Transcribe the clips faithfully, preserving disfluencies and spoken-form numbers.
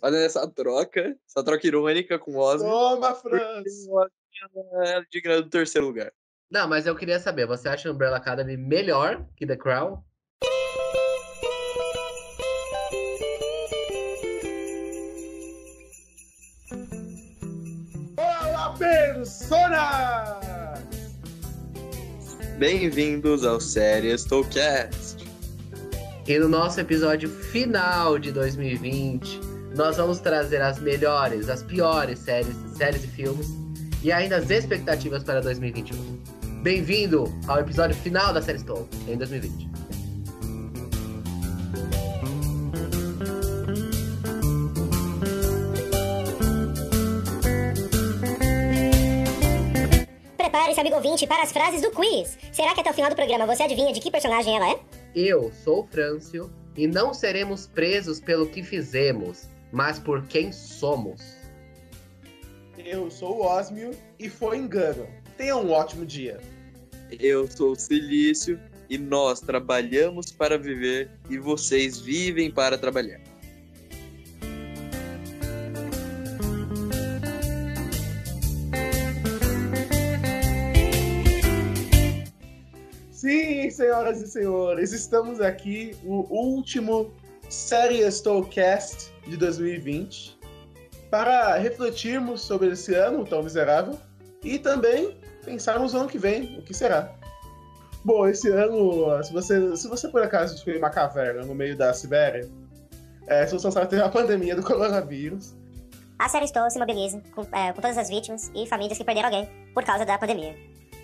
fazendo essa troca, essa troca irônica com o Osmo. Toma, Frâncio! É digna do terceiro lugar. Não, mas eu queria saber, você acha o Umbrella Academy melhor que The Crown? Olá, personas! Bem-vindos ao Séries Talkcast. E no nosso episódio final de dois mil e vinte, nós vamos trazer as melhores, as piores séries, séries e filmes e ainda as expectativas para dois mil e vinte e um. Bem-vindo ao episódio final da série Stone, em dois mil e vinte. Prepare-se, amigo ouvinte, para as frases do quiz. Será que até o final do programa você adivinha de que personagem ela é? Eu sou o Frâncio e não seremos presos pelo que fizemos, mas por quem somos. Eu sou o Ósmio e foi engano. Tenha um ótimo dia. Eu sou o Silício e nós trabalhamos para viver e vocês vivem para trabalhar. Sim, senhoras e senhores, estamos aqui no último Séries Talkcast de dois mil e vinte para refletirmos sobre esse ano tão miserável e também pensarmos no ano que vem, o que será. Bom, esse ano, se você, se você por acaso descobrir uma caverna no meio da Sibéria, é, se você não sabe, teve a pandemia do coronavírus. A série Stone se mobiliza com, é, com todas as vítimas e famílias que perderam alguém por causa da pandemia.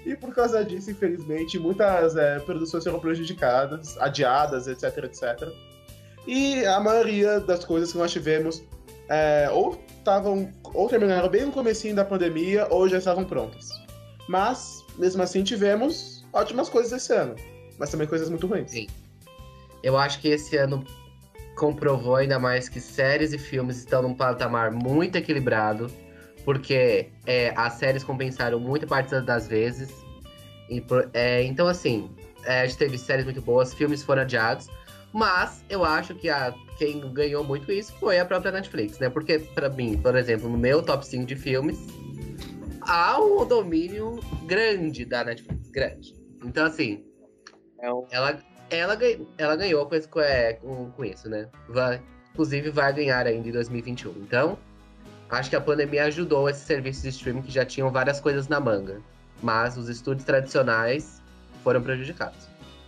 E por causa disso, infelizmente, muitas é, produções foram prejudicadas, adiadas, etc, et cetera. E a maioria das coisas que nós tivemos é, ou, tavam, ou terminaram bem no comecinho da pandemia ou já estavam prontas. Mas, mesmo assim, tivemos ótimas coisas esse ano, mas também coisas muito ruins. Sim. Eu acho que esse ano comprovou ainda mais que séries e filmes estão num patamar muito equilibrado, porque é, as séries compensaram muita parte das vezes. E, é, então, assim, é, a gente teve séries muito boas, filmes foram adiados, mas eu acho que a, quem ganhou muito isso foi a própria Netflix, né? Porque, pra mim, por exemplo, no meu top cinco de filmes, há um domínio grande da Netflix, grande. Então, assim, ela, ela, ela ganhou com, esse, com, com isso, né? Vai, inclusive, vai ganhar ainda em dois mil e vinte e um. Então, acho que a pandemia ajudou esses serviços de streaming que já tinham várias coisas na manga. Mas os estúdios tradicionais foram prejudicados.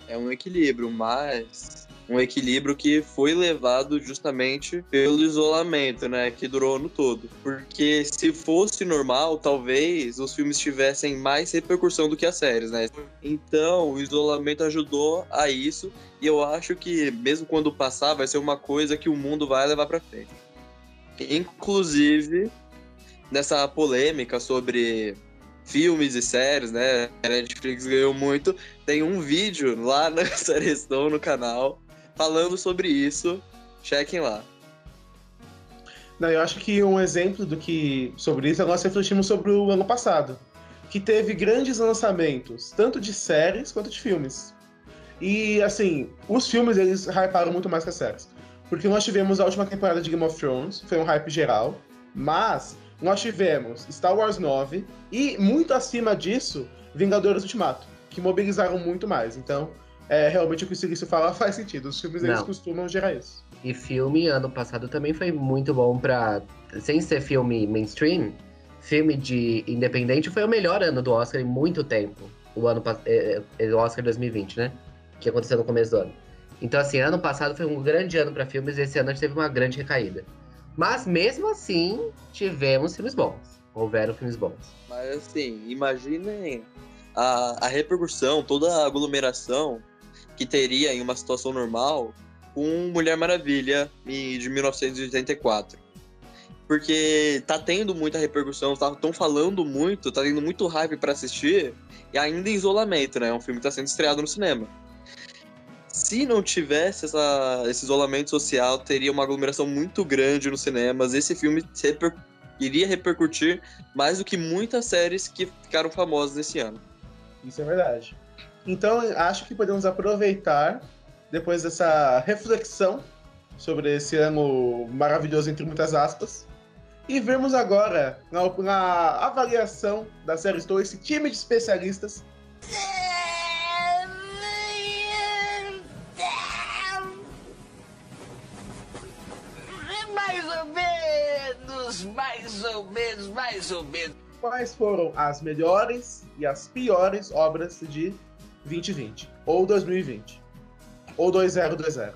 É um equilíbrio, mas um equilíbrio que foi levado justamente pelo isolamento, né, que durou o ano todo. Porque se fosse normal, talvez os filmes tivessem mais repercussão do que as séries, né? Então, o isolamento ajudou a isso, e eu acho que mesmo quando passar, vai ser uma coisa que o mundo vai levar pra frente. Inclusive, nessa polêmica sobre filmes e séries, né, a Netflix ganhou muito, tem um vídeo lá na Serestão, no canal, falando sobre isso, chequem lá. Não, eu acho que um exemplo do que sobre isso, nós refletimos sobre o ano passado, que teve grandes lançamentos, tanto de séries quanto de filmes. E, assim, os filmes, eles hyparam muito mais que as séries. Porque nós tivemos a última temporada de Game of Thrones, foi um hype geral, mas nós tivemos Star Wars nove e, muito acima disso, Vingadores Ultimato, que mobilizaram muito mais, então... É, realmente o que o Silício fala faz sentido. Os filmes, eles costumam gerar isso. E filme, ano passado, também foi muito bom pra... Sem ser filme mainstream, filme de independente foi o melhor ano do Oscar em muito tempo. O ano o Oscar dois mil e vinte, né? Que aconteceu no começo do ano. Então, assim, ano passado foi um grande ano pra filmes e esse ano a gente teve uma grande recaída. Mas, mesmo assim, tivemos filmes bons. Houveram filmes bons. Mas, assim, imaginem a, a repercussão, toda a aglomeração que teria em uma situação normal com Mulher Maravilha de mil novecentos e oitenta e quatro. Porque tá tendo muita repercussão, estão falando muito, tá tendo muito hype pra assistir, e ainda em isolamento, né? É um filme que tá sendo estreado no cinema. Se não tivesse essa, esse isolamento social, teria uma aglomeração muito grande nos cinemas, esse filme reper, iria repercutir mais do que muitas séries que ficaram famosas nesse ano. Isso é verdade. Então, acho que podemos aproveitar, depois dessa reflexão sobre esse ano maravilhoso, entre muitas aspas. E vemos agora, na, na avaliação da série Stone, esse time de especialistas. Mais ou menos, mais ou menos, mais ou menos. Quais foram as melhores e as piores obras de vinte e vinte? Ou dois mil e vinte? Ou dois mil e vinte?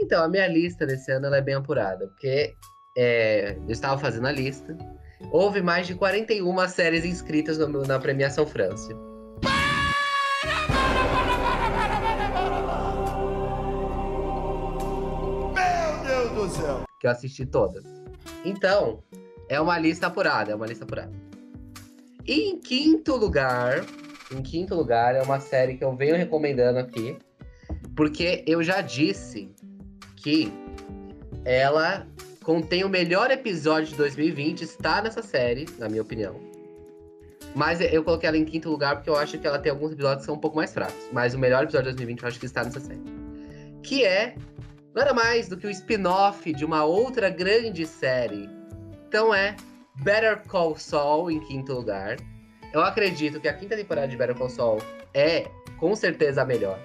Então, a minha lista desse ano ela é bem apurada, porque é, eu estava fazendo a lista. Houve mais de quarenta e uma séries inscritas no, na premiação Frâncio. Meu Deus do céu! Que eu assisti todas. Então, é uma lista apurada, é uma lista apurada. E em quinto lugar, em quinto lugar, é uma série que eu venho recomendando aqui, porque eu já disse que ela contém o melhor episódio de dois mil e vinte, está nessa série, na minha opinião. Mas eu coloquei ela em quinto lugar porque eu acho que ela tem alguns episódios que são um pouco mais fracos. Mas o melhor episódio de dois mil e vinte eu acho que está nessa série. Que é nada mais do que o spin-off de uma outra grande série. Então é Better Call Saul em quinto lugar. Eu acredito que a quinta temporada de Better Call Saul é, com certeza, a melhor.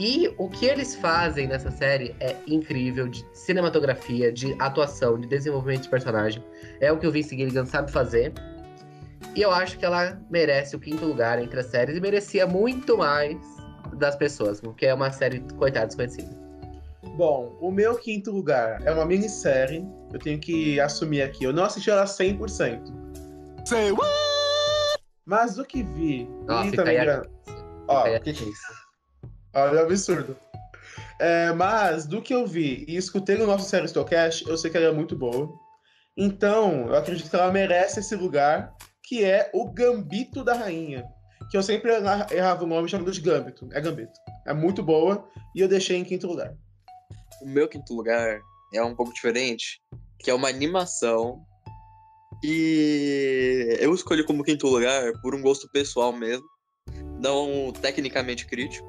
E o que eles fazem nessa série é incrível, de cinematografia, de atuação, de desenvolvimento de personagem. É o que o Vince Gilligan sabe fazer. E eu acho que ela merece o quinto lugar entre as séries. E merecia muito mais das pessoas, porque é uma série, coitada, desconhecida. Bom, o meu quinto lugar é uma minissérie. Eu tenho que assumir aqui. Eu não assisti ela cem por cento. Say what? Mas o que vi... Nossa, fica aí a... Ó, o que é isso? Olha, é um absurdo. É, mas, do que eu vi e escutei no nosso série Stocast, eu sei que ela é muito boa. Então, eu acredito que ela merece esse lugar, que é o Gambito da Rainha. Que eu sempre errava o nome chamando de Gambito. É Gambito. É muito boa e eu deixei em quinto lugar. O meu quinto lugar é um pouco diferente, que é uma animação. E eu escolhi como quinto lugar por um gosto pessoal mesmo, não tecnicamente crítico.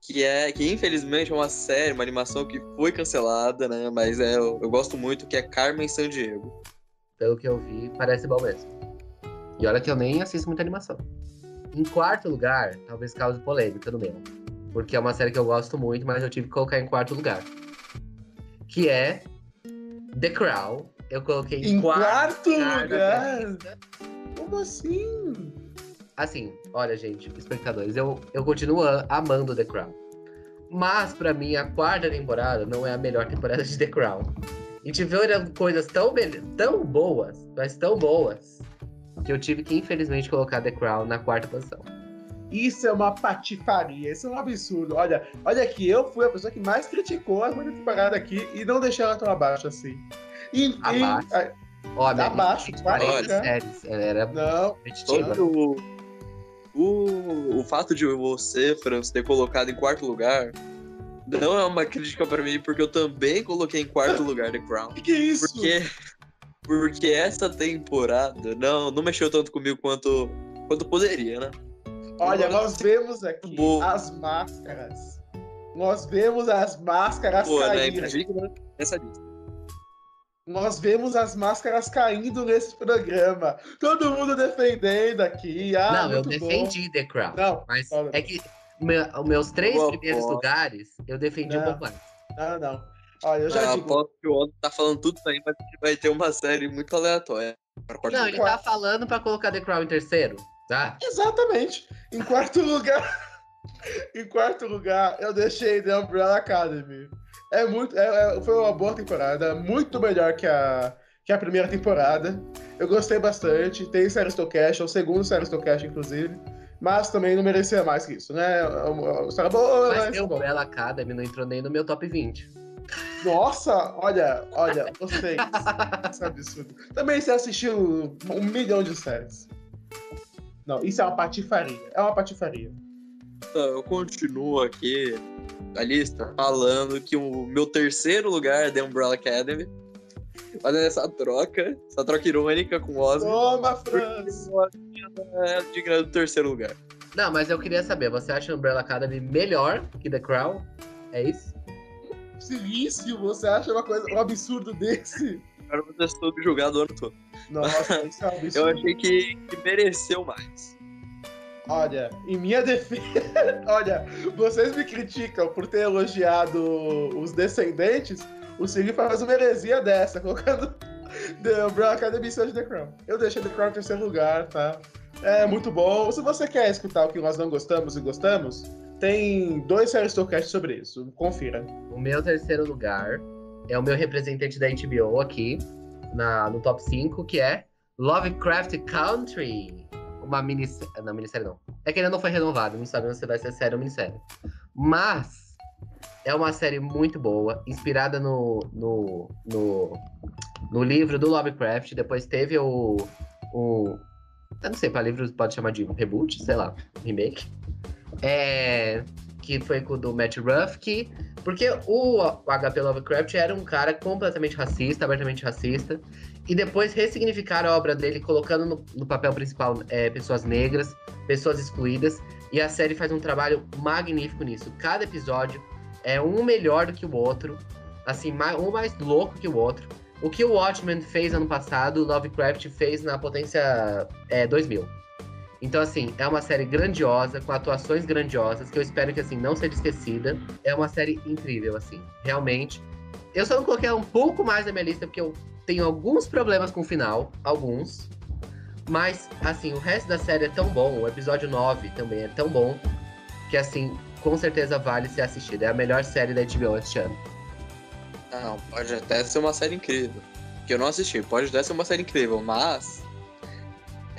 Que, é, que infelizmente é uma série, uma animação que foi cancelada, né? Mas é, eu, eu gosto muito, que é Carmen Sandiego. Pelo que eu vi, parece bom mesmo. E olha que eu nem assisto muita animação. Em quarto lugar, talvez cause polêmica no meu, porque é uma série que eu gosto muito, mas eu tive que colocar em quarto lugar, que é The Crown. Eu coloquei em quarto, quarto lugar? lugar. Como assim? Assim, olha, gente, espectadores, eu, eu continuo amando The Crown. Mas, pra mim, a quarta temporada não é a melhor temporada de The Crown. E tiveram coisas tão, be- tão boas, mas tão boas, que eu tive que, infelizmente, colocar The Crown na quarta posição. Isso é uma patifaria, isso é um absurdo. Olha, olha aqui, eu fui a pessoa que mais criticou a quarta temporada aqui e não deixei ela tão abaixo assim. E, abaixo? E, a... Ó, tá abaixo, quarenta séries. Era não, todo... O, o fato de você, Frâncio, ter colocado em quarto lugar não é uma crítica pra mim, porque eu também coloquei em quarto lugar The Crown. Que que é isso? Porque, porque essa temporada não, não mexeu tanto comigo quanto, quanto poderia, né? Olha, eu, nós vemos aqui bom. as máscaras. Nós vemos as máscaras Pô, caindo. Né? Essa lista. Nós vemos as máscaras caindo nesse programa. Todo mundo defendendo aqui. Ah, não, eu defendi bom. The Crown. Não, mas não, não. é que meu, meus três Boa primeiros porra. lugares, eu defendi não. um pouco antes. Não, não. Olha, eu já ah, digo... Aposto que o Otto tá falando tudo isso aí, mas vai ter uma série muito aleatória. Não, ele tá falando pra colocar The Crown em terceiro, tá? Exatamente. Em quarto lugar... em quarto lugar, eu deixei The Umbrella Academy. É muito, é, é, foi uma boa temporada, muito melhor que a, que a primeira temporada. Eu gostei bastante, tem série Stocast, é o segundo série Stocast, inclusive. Mas também não merecia mais que isso, né? A, a história boa, mas a Umbrella Academy não entrou nem no meu top vinte. Nossa, olha, olha, vocês, isso é absurdo. Também você assistiu um milhão de séries. Não, isso é uma patifaria, é uma patifaria. Tá, eu continuo aqui... a lista falando que o meu terceiro lugar é The Umbrella Academy. Fazendo essa troca, essa troca irônica com o Osmo. Toma, Frâncio! É digna do terceiro lugar. Não, mas eu queria saber, você acha Umbrella Academy melhor que The Crown? É isso? Silício, você acha uma coisa, um absurdo desse? Agora você está subjugado o ano todo. Nossa, isso é um absurdo. Eu achei que, que mereceu mais. Olha, em minha defesa... Olha, vocês me criticam por ter elogiado os descendentes. O Silício faz uma heresia dessa, colocando The Umbrella Academy de The Crown. Eu deixei The Crown em terceiro lugar, tá? É muito bom. Se você quer escutar o que nós não gostamos e gostamos, tem dois Aristocast sobre isso. Confira. O meu terceiro lugar é o meu representante da H B O aqui, na, no top cinco, que é Lovecraft Country. Uma minissérie... Não, minissérie não. É que ainda não foi renovado, não sabemos se vai ser série ou minissérie. Mas é uma série muito boa, inspirada no, no, no, no livro do Lovecraft. Depois teve o... o eu não sei, para livros pode chamar de reboot, sei lá, remake. É, que foi com o do Matt Ruff. Porque o agá pê Lovecraft era um cara completamente racista, abertamente racista. E depois ressignificaram a obra dele, colocando no, no papel principal é, pessoas negras, pessoas excluídas. E a série faz um trabalho magnífico nisso. Cada episódio é um melhor do que o outro. Assim, um mais louco que o outro. O que o Watchmen fez ano passado, o Lovecraft fez na Potência é, dois mil. Então, assim, é uma série grandiosa, com atuações grandiosas, que eu espero que, assim, não seja esquecida. É uma série incrível, assim, realmente. Eu só não coloquei ela um pouco mais na minha lista, porque eu tenho alguns problemas com o final, alguns. Mas, assim, o resto da série é tão bom, o episódio nove também é tão bom, que, assim, com certeza vale ser assistida. É a melhor série da H B O este ano. Não, pode até ser uma série incrível, que eu não assisti, pode até ser uma série incrível, mas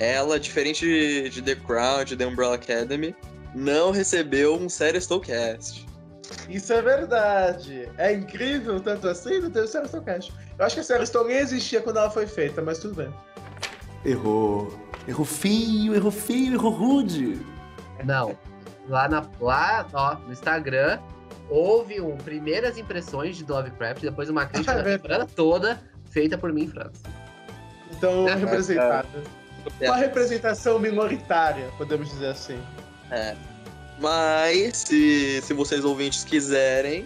ela, diferente de, de The Crown, de The Umbrella Academy, não recebeu um série Stowcast. Isso é verdade, é incrível, tanto assim, não teve série Stowcast. Eu acho que a série Stow nem existia quando ela foi feita, mas tudo bem. Errou, errou feio, errou feio, errou rude. Não, lá, na, lá ó, no Instagram... Houve um primeiras impressões de Lovecraft, depois uma crítica da temporada toda feita por mim em França. Então, representada. Uma representação minoritária, podemos dizer assim. É. Mas, se, se vocês ouvintes quiserem,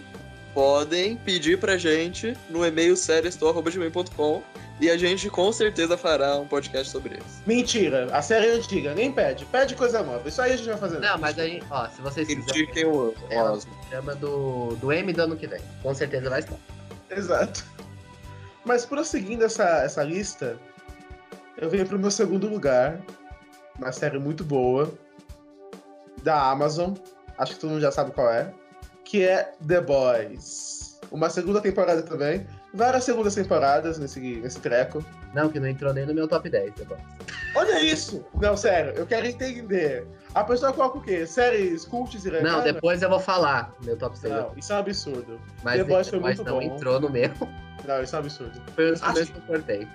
podem pedir pra gente no e-mail série stowcast arroba gmail ponto com e a gente com certeza fará um podcast sobre isso. Mentira, a série é antiga, nem pede, pede coisa nova, isso aí a gente vai fazer. Não, antes. Mas aí, ó, se vocês quiserem... Indiquem o Ósmio. Chama do, do M do ano que vem, com certeza vai estar. Exato. Mas prosseguindo essa, essa lista, eu venho pro meu segundo lugar, uma série muito boa, da Amazon, acho que todo mundo já sabe qual é, que é The Boys. Uma segunda temporada também. Várias segundas temporadas nesse, nesse treco. Não, que não entrou nem no meu top dez, tá bom? Olha isso! Não, sério, eu quero entender. A pessoa coloca o quê? Séries, cults e... Não, depois eu vou falar meu top seis. Não, isso é um absurdo. Mas The Boys foi muito bom. Mas não entrou no meu. Não, isso é um absurdo. Foi um dos primeiros que eu cortei.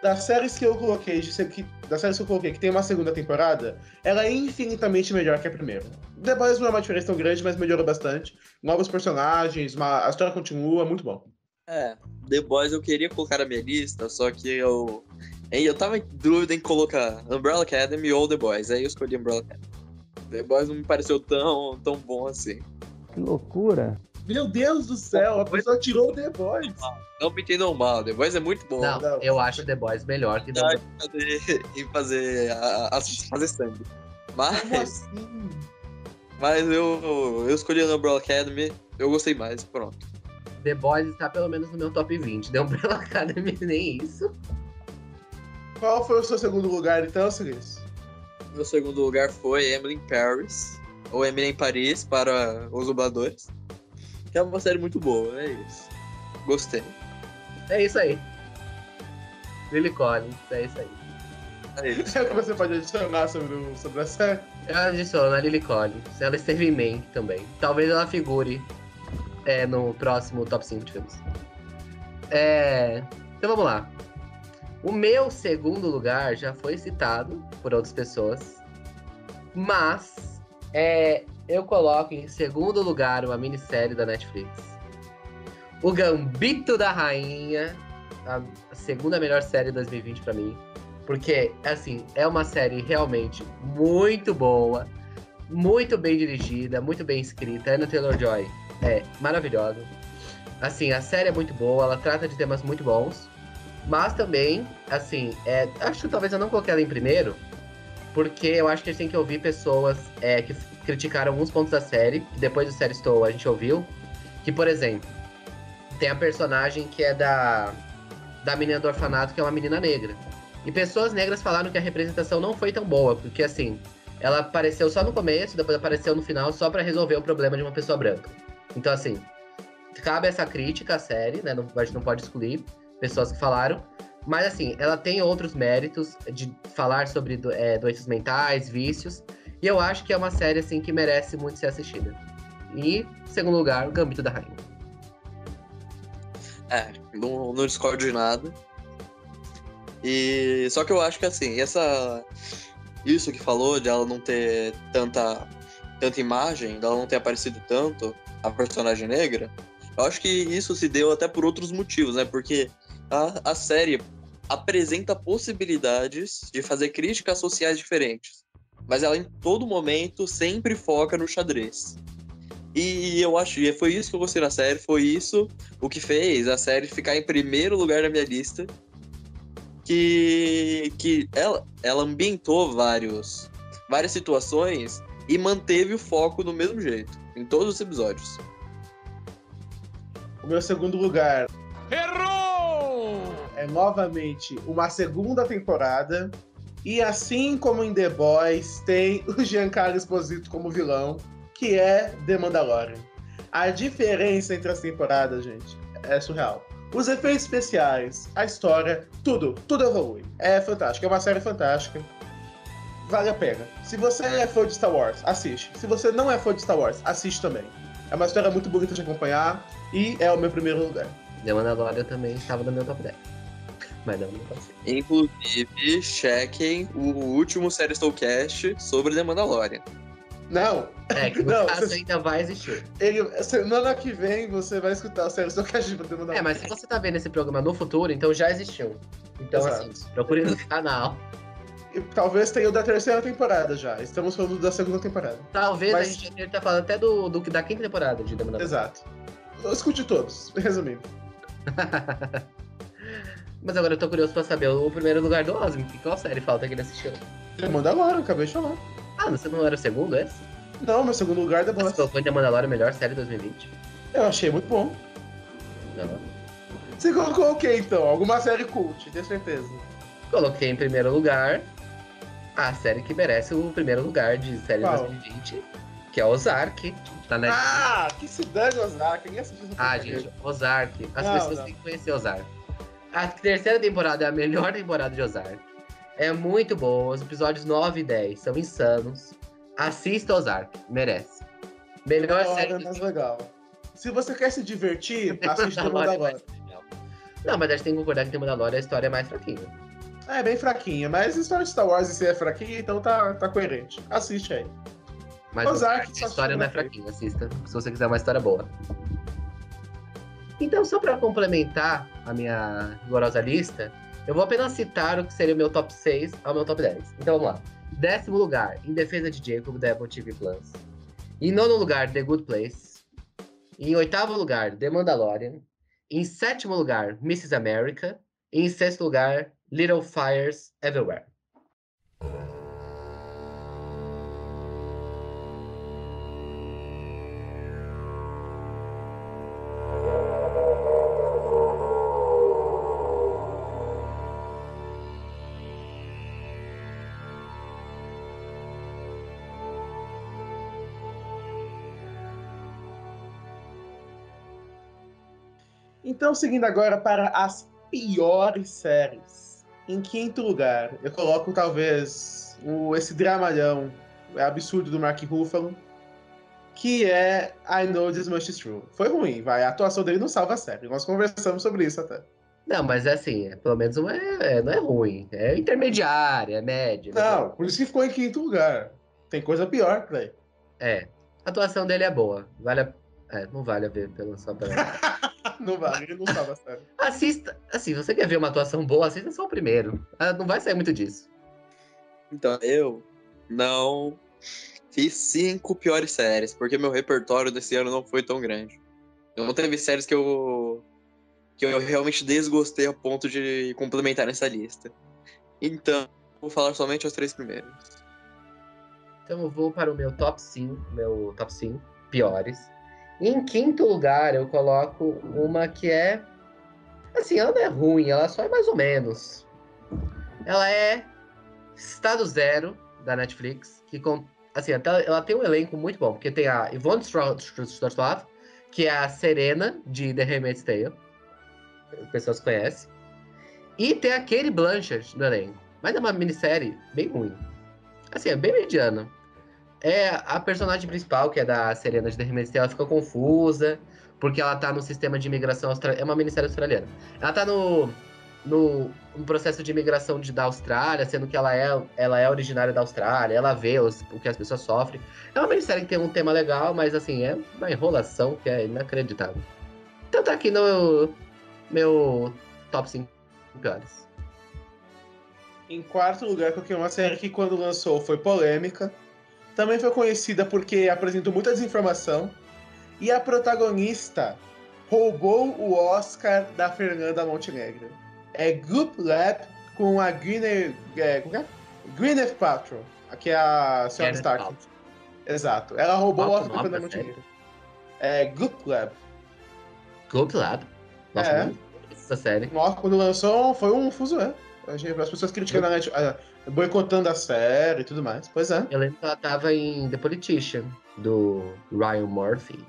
Das séries que eu coloquei, que, das séries que eu coloquei que tem uma segunda temporada, ela é infinitamente melhor que a primeira. The Boys não é uma diferença tão grande, mas melhorou bastante. Novos personagens, uma, a história continua, muito bom. É, The Boys eu queria colocar na minha lista, só que eu... Eu tava em dúvida em colocar Umbrella Academy ou The Boys, aí eu escolhi Umbrella Academy. The Boys não me pareceu tão, tão bom assim. Que loucura! Meu Deus do céu, a pessoa tirou o The Boys! Não, não me entendam mal, The Boys é muito bom. Não, não. Eu acho The Boys melhor que The Boys. Em fazer, a, a, fazer sangue. Mas... Como assim? Mas eu, eu escolhi a Umbrella Academy, eu gostei mais, pronto. The Boys está pelo menos no meu top vinte. The Umbrella Academy nem isso. Qual foi o seu segundo lugar, então, Silício? Meu segundo lugar foi Emily in Paris, ou Emily em Paris, para os dubladores. Que é uma série muito boa, é isso. Gostei. É isso aí. Lily Collins, é isso aí. É isso. É o que você pode adicionar sobre, o, sobre a série? Eu adiciono a Lily Collins. Ela esteve em Mank também. Talvez ela figure... É, no próximo top cinco de filmes. É, então vamos lá. O meu segundo lugar já foi citado por outras pessoas, mas é, eu coloco em segundo lugar uma minissérie da Netflix. O Gambito da Rainha, a segunda melhor série de dois mil e vinte pra mim. Porque, assim, é uma série realmente muito boa, muito bem dirigida, muito bem escrita. Anya Taylor-Joy é maravilhosa. Assim, a série é muito boa, ela trata de temas muito bons. Mas também, assim, é, acho que talvez eu não coloquei ela em primeiro, porque eu acho que a gente tem que ouvir pessoas é, que criticaram alguns pontos da série, que depois do série Stone a gente ouviu. Que, por exemplo, tem a personagem que é da, da menina do orfanato, que é uma menina negra. E pessoas negras falaram que a representação não foi tão boa, porque, assim, ela apareceu só no começo, depois apareceu no final, só pra resolver o problema de uma pessoa branca. Então, assim, cabe essa crítica à série, né? Não, a gente não pode excluir pessoas que falaram. Mas, assim, ela tem outros méritos de falar sobre do, é, doenças mentais, vícios. E eu acho que é uma série, assim, que merece muito ser assistida. E, em segundo lugar, o Gambito da Rainha. É, não, não discordo de nada. E só que eu acho que, assim, essa... Isso que falou de ela não ter tanta, tanta imagem, dela não ter aparecido tanto, a personagem negra, eu acho que isso se deu até por outros motivos, né? Porque a, a série apresenta possibilidades de fazer críticas sociais diferentes, mas ela em todo momento sempre foca no xadrez. E eu acho, e foi isso que eu gostei da série, foi isso o que fez a série ficar em primeiro lugar na minha lista. Que, que ela, ela ambientou vários, várias situações e manteve o foco do mesmo jeito, em todos os episódios. O meu segundo lugar... Errou! É novamente uma segunda temporada. E assim como em The Boys, tem o Giancarlo Esposito como vilão, que é The Mandalorian. A diferença entre as temporadas, gente, é surreal. Os efeitos especiais, a história, tudo, tudo evolui. É fantástico, é uma série fantástica. Vale a pena. Se você é fã de Star Wars, assiste. Se você não é fã de Star Wars, assiste também. É uma história muito bonita de acompanhar e é o meu primeiro lugar. The Mandalorian também estava no meu top dez. Mas não, não passei. Inclusive, chequem o último série Stolcast sobre The Mandalorian. Não! É, que no não, caso você... ainda vai existir. Ele, semana que vem você vai escutar o Sério Stolcast de Mandalorian. É, mas se você tá vendo esse programa no futuro, então já existiu. Então, exato, assim, procure no canal. E talvez tenha o da terceira temporada já. Estamos falando da segunda temporada. Talvez, mas... a gente tá falando até do, do, da quinta temporada de Mandalorian. Exato. Eu escute todos, resumindo. Mas agora eu tô curioso pra saber o primeiro lugar do Osmo. Qual série falta que ele assistiu? Mandalorian, acabei de falar. Ah, você não era o segundo, esse? Não, meu segundo lugar é The Boys. Você colocou The Mandalorian, melhor série de dois mil e vinte? Eu achei muito bom. Não. Você colocou o que, então? Alguma série cult, tenho certeza. Coloquei em primeiro lugar a série que merece o primeiro lugar de série de dois mil e vinte, que é Ozark. Tá na... Ah, que se dane Ozark, ninguém assistiu. Ah, gente, Ozark. As não, pessoas não. têm que conhecer Ozark. A terceira temporada é a melhor temporada de Ozark. É muito boa, os episódios nove e dez são insanos. Assista Ozark, merece. Melhor Mandalorian série. É mais legal. Se você quer se divertir, assista o Mandalorian. Não, mas a gente tem que concordar que tem Mandalorian, a história é mais fraquinha. É, bem fraquinha, mas a história de Star Wars em si é fraquinha, então tá, tá coerente. Assiste aí. Mas Ozark, a história não é fraquinha, assista. Se você quiser uma história boa. Então, só pra complementar a minha rigorosa lista, eu vou apenas citar o que seria o meu top seis ao meu top dez. Então vamos lá. Décimo lugar, Em Defesa de Jacob, da Apple T V Plus. Em nono lugar, The Good Place. Em oitavo lugar, The Mandalorian. Em sétimo lugar, missus America. E em sexto lugar, Little Fires Everywhere. Então, seguindo agora para as piores séries. Em quinto lugar, eu coloco talvez o, esse dramalhão absurdo do Mark Ruffalo, que é I Know This Much Is True. Foi ruim, vai. A atuação dele não salva a série. Nós conversamos sobre isso até. Não, mas é assim, pelo menos não é, não é ruim. É intermediária, é média. Não, por isso que ficou em quinto lugar. Tem coisa pior pra ele. É. A atuação dele é boa. Vale a... É, não vale a ver pelo só pra... Não vale, ele não tava sério. Assista, assim, você quer ver uma atuação boa, assista só o primeiro. Não vai sair muito disso. Então, eu não fiz cinco piores séries, porque meu repertório desse ano não foi tão grande. Eu não teve séries que eu que eu realmente desgostei a ponto de complementar nessa lista. Então, vou falar somente os três primeiros. Então, eu vou para o meu top cinco, meu top cinco piores. E em quinto lugar, eu coloco uma que é... Assim, ela não é ruim, ela só é mais ou menos. Ela é Estado Zero, da Netflix. Que, assim, ela tem um elenco muito bom. Porque tem a Yvonne Straslav, que é a Serena, de The Handmaid's Tale. As pessoas conhecem. E tem a Cate Blanchett no elenco. Mas é uma minissérie bem ruim. Assim, é bem mediana. É, a personagem principal, que é da Serena de The Handmaid's Tale, ela fica confusa, porque ela tá no sistema de imigração australiana. É uma minissérie australiana. Ela tá no, no, no processo de imigração de, da Austrália, sendo que ela é, ela é originária da Austrália, ela vê os, o que as pessoas sofrem. É uma minissérie que tem um tema legal, mas assim, é uma enrolação que é inacreditável. Então tá aqui no meu top cinco piores. Em quarto lugar, coloquei uma série que quando lançou foi polêmica. Também foi conhecida porque apresentou muita desinformação. E a protagonista roubou o Oscar da Fernanda Montenegro. É Goop Lab com a Gwyneth... É, como é? Gwyneth Paltrow, que é a senhora Stark. Exato. Ela roubou Paltrow, o Oscar da Fernanda Montenegro. É Goop Lab. Goop Lab? Nossa, é. Essa série. Nossa, quando lançou foi um fuso, né? As pessoas criticando a Netflix... Boicotando a série e tudo mais, pois é. Eu lembro que ela tava em The Politician, do Ryan Murphy.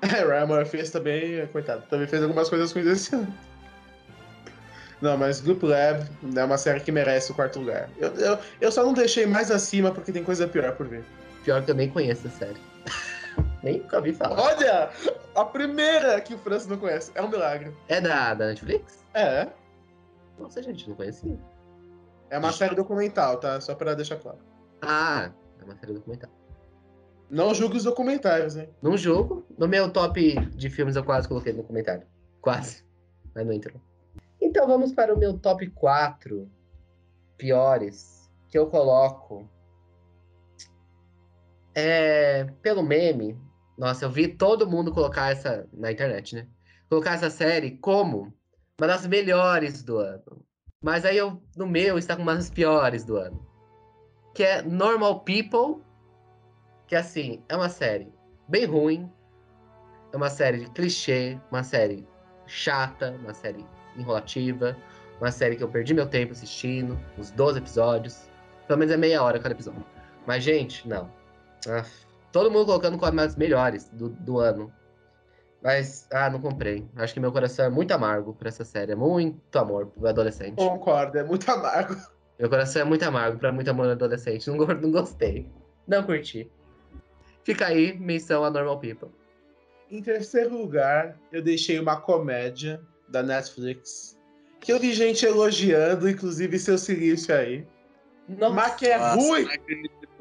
É, Ryan Murphy também, coitado, também fez algumas coisas ruins esse ano. Não, mas Goop Lab é uma série que merece o quarto lugar. Eu, eu, eu só não deixei mais acima porque tem coisa pior por vir. Pior que eu nem conheço a série. Nem nunca ouvi falar. Olha, a primeira que o Frâncio não conhece, é um milagre. É da, da Netflix? É. Nossa, gente, não conhecia. É uma série documental, tá? Só pra deixar claro. Ah, é uma série documental. Não julgo os documentários, hein? Não julgo. No meu top de filmes eu quase coloquei documentário. Quase. Mas não entrou. Então vamos para o meu top quatro piores, que eu coloco. É, pelo meme. Nossa, eu vi todo mundo colocar essa... Na internet, né? Colocar essa série como uma das melhores do ano. Mas aí eu, no meu, está com uma das piores do ano. Que é Normal People. Que assim, é uma série bem ruim. É uma série de clichê. Uma série chata. Uma série enrolativa. Uma série que eu perdi meu tempo assistindo. Uns doze episódios. Pelo menos é meia hora cada episódio. Mas, gente, não. Ah, todo mundo colocando como uma das melhores do, do ano. Mas, ah, não comprei. Acho que meu coração é muito amargo pra essa série. É muito amor pro adolescente. Concordo, é muito amargo. Meu coração é muito amargo pra muito amor adolescente. Não, não gostei. Não curti. Fica aí, menção a Normal People. Em terceiro lugar, eu deixei uma comédia da Netflix. Que eu vi gente elogiando, inclusive seu Silício aí. Nossa, mas que é nossa, ruim!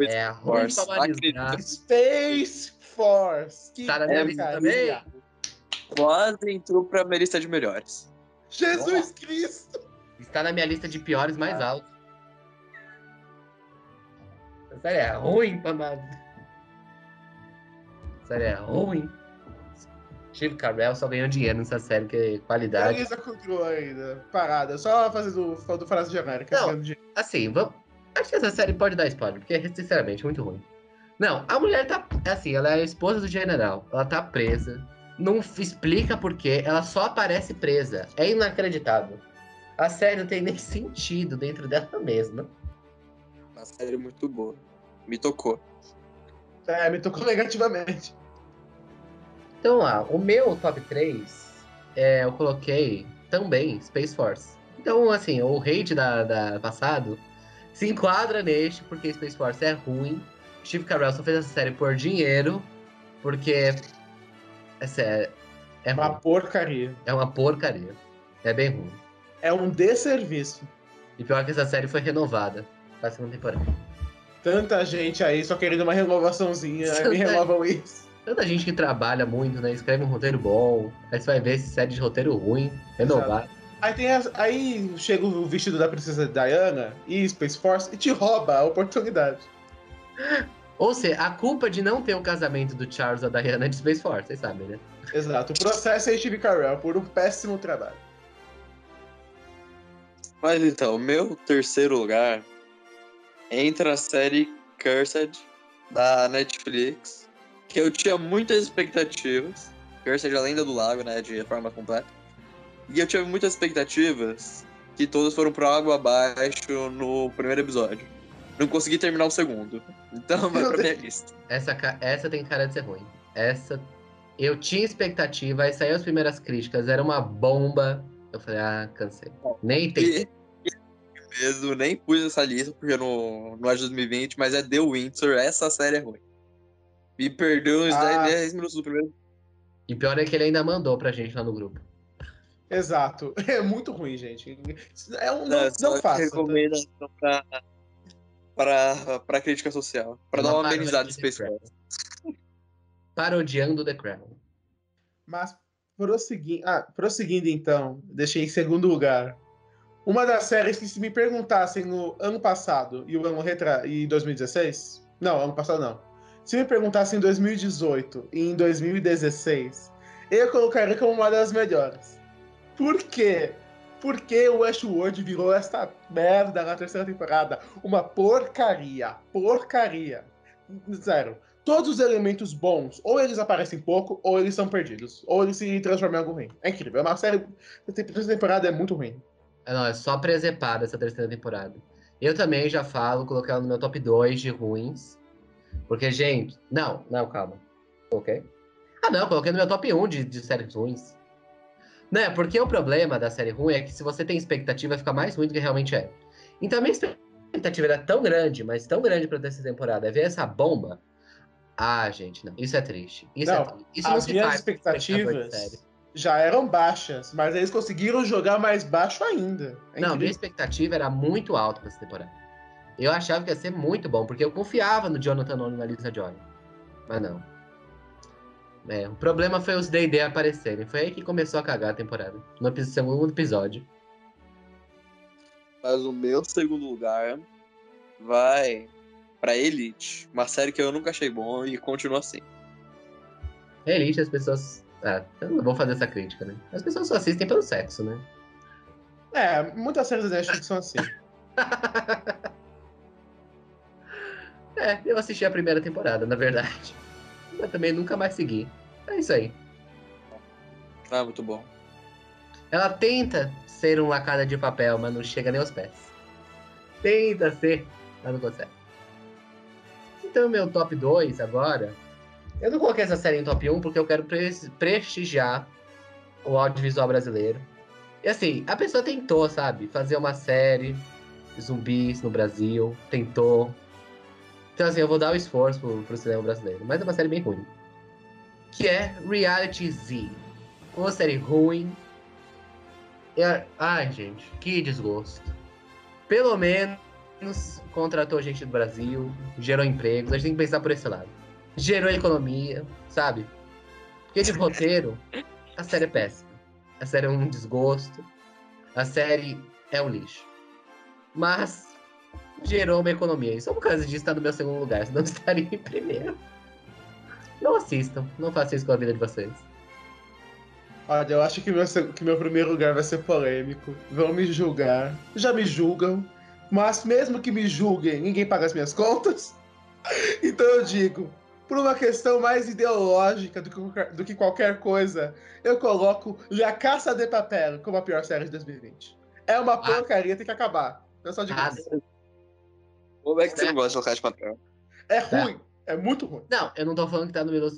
É ruim pra Space Force. Que tá na minha lista também? Quase entrou pra minha lista de melhores. Jesus Nossa. Cristo! Está na minha lista de piores mais alto. Essa série é ruim, amado. Essa série é ruim. Steve Carell só ganhou dinheiro nessa série, que é qualidade. Elisa Contro ainda, parada. Só fazer do, do frase de América. Não, assim, vamos... acho que essa série pode dar spoiler, porque é sinceramente muito ruim. Não, a mulher tá... Assim, ela é a esposa do general. Ela tá presa. Não explica por quê, ela só aparece presa. É inacreditável. A série não tem nem sentido dentro dela mesma. Uma série muito boa. Me tocou. É, me tocou negativamente. Então, lá, o meu top três, é, eu coloquei também Space Force. Então, assim, o hate da, da passado se enquadra neste, porque Space Force é ruim. Steve Carell só fez essa série por dinheiro, porque... Essa é, é uma ruim. porcaria. É uma porcaria. É bem ruim. É um desserviço. E pior que essa série foi renovada pra segunda temporada. tanta gente aí só querendo uma renovaçãozinha, aí me renovam isso. Tanta gente que trabalha muito, né? Escreve um roteiro bom, aí você vai ver esse série de roteiro ruim, renovar. Aí, tem as, aí chega o vestido da princesa Diana e Space Force e te rouba a oportunidade. Ou seja, a culpa de não ter o casamento do Charles e da Diana é de Space Force, vocês sabem, né? Exato. O processo é Steve Carell por um péssimo trabalho. Mas então, meu terceiro lugar entra a série Cursed da Netflix, que eu tinha muitas expectativas. Cursed é a Lenda do Lago, né, de forma completa. E eu tinha muitas expectativas que todas foram pra água abaixo no primeiro episódio. Não consegui terminar o segundo. Então, vai pra minha lista. Essa, essa tem cara de ser ruim. Essa... Eu tinha expectativa, aí saiu as primeiras críticas, era uma bomba. Eu falei, ah, cansei. Nem tem. Mesmo, nem pus essa lista, porque não, não é de dois mil e vinte, mas é The Windsor, essa série é ruim. Me perdeu uns ah. dez minutos do primeiro. E pior é que ele ainda mandou pra gente lá no grupo. Exato. É muito ruim, gente. É um, não, não, não faço. Recomendação então. pra, pra, pra crítica social. Pra uma dar uma amenizada no Space Force. Parodiando The Crown. Mas, prosseguindo, ah, prosseguindo então, deixei em segundo lugar. Uma das séries que, se me perguntassem no ano passado e o ano retra... e dois mil e dezesseis... Não, ano passado não. Se me perguntassem em dois mil e dezoito e em dois mil e dezesseis, eu colocaria como uma das melhores. Por quê? Porque o Westworld virou essa merda na terceira temporada. Uma porcaria. Porcaria. Zero. Todos os elementos bons, ou eles aparecem pouco, ou eles são perdidos. Ou eles se transformam em algo ruim. É incrível. É uma série... A terceira temporada é muito ruim. Não, é só presepada essa terceira temporada. Eu também já falo, coloquei ela no meu top dois de ruins. Porque, gente... Não, não, calma. Coloquei? Ah, não, coloquei no meu top um de, de séries ruins. Né, porque o problema da série ruim é que se você tem expectativa, fica mais ruim do que realmente é. Então a minha expectativa era tão grande, mas tão grande pra terceira temporada, é ver essa bomba. Ah, gente, não. Isso é triste. Isso não, é triste. Isso as não minhas expectativas já eram baixas, mas eles conseguiram jogar mais baixo ainda. É não, minha expectativa era muito alta pra essa temporada. Eu achava que ia ser muito bom, porque eu confiava no Jonathan Ono e na Lisa Joy. Mas não. É, o problema foi os D e D aparecerem. Foi aí que começou a cagar a temporada. No segundo episódio. Mas o meu segundo lugar vai pra Elite. Uma série que eu nunca achei bom e continua assim. Elite, as pessoas... Ah, eu não vou fazer essa crítica, né? As pessoas só assistem pelo sexo, né? É, muitas séries da Netflix são assim. É, eu assisti a primeira temporada, na verdade. Mas também nunca mais segui. É isso aí. Ah, muito bom. Ela tenta ser um La Casa de Papel, mas não chega nem aos pés. Tenta ser, mas não consegue. Então, meu top dois agora... Eu não coloquei essa série em top um porque eu quero pre- prestigiar o audiovisual brasileiro. E assim, a pessoa tentou, sabe? Fazer uma série de zumbis no Brasil. Tentou. Então assim, eu vou dar o esforço pro, pro cinema brasileiro. Mas é uma série bem ruim. Que é Reality Z. Uma série ruim. É... Ai, gente, que desgosto. Pelo menos contratou gente do Brasil. Gerou empregos. A gente tem que pensar por esse lado. Gerou economia, sabe? Porque de roteiro, a série é péssima. A série é um desgosto. A série é um lixo. Mas gerou uma economia. E só por causa disso está no meu segundo lugar. Senão estaria em primeiro. Não assistam. Não façam isso com a vida de vocês. Olha, eu acho que meu, que meu primeiro lugar vai ser polêmico. Vão me julgar. Já me julgam. Mas mesmo que me julguem, ninguém paga as minhas contas. Então eu digo... Por uma questão mais ideológica do que qualquer, do que qualquer coisa, eu coloco La Casa de Papel como a pior série de dois mil e vinte. É uma ah. porcaria, tem que acabar. Eu só digo ah, isso. Como é que você não gosta de La Casa de Papel? É ruim, tá. É muito ruim. Não, eu não tô falando que tá no meu...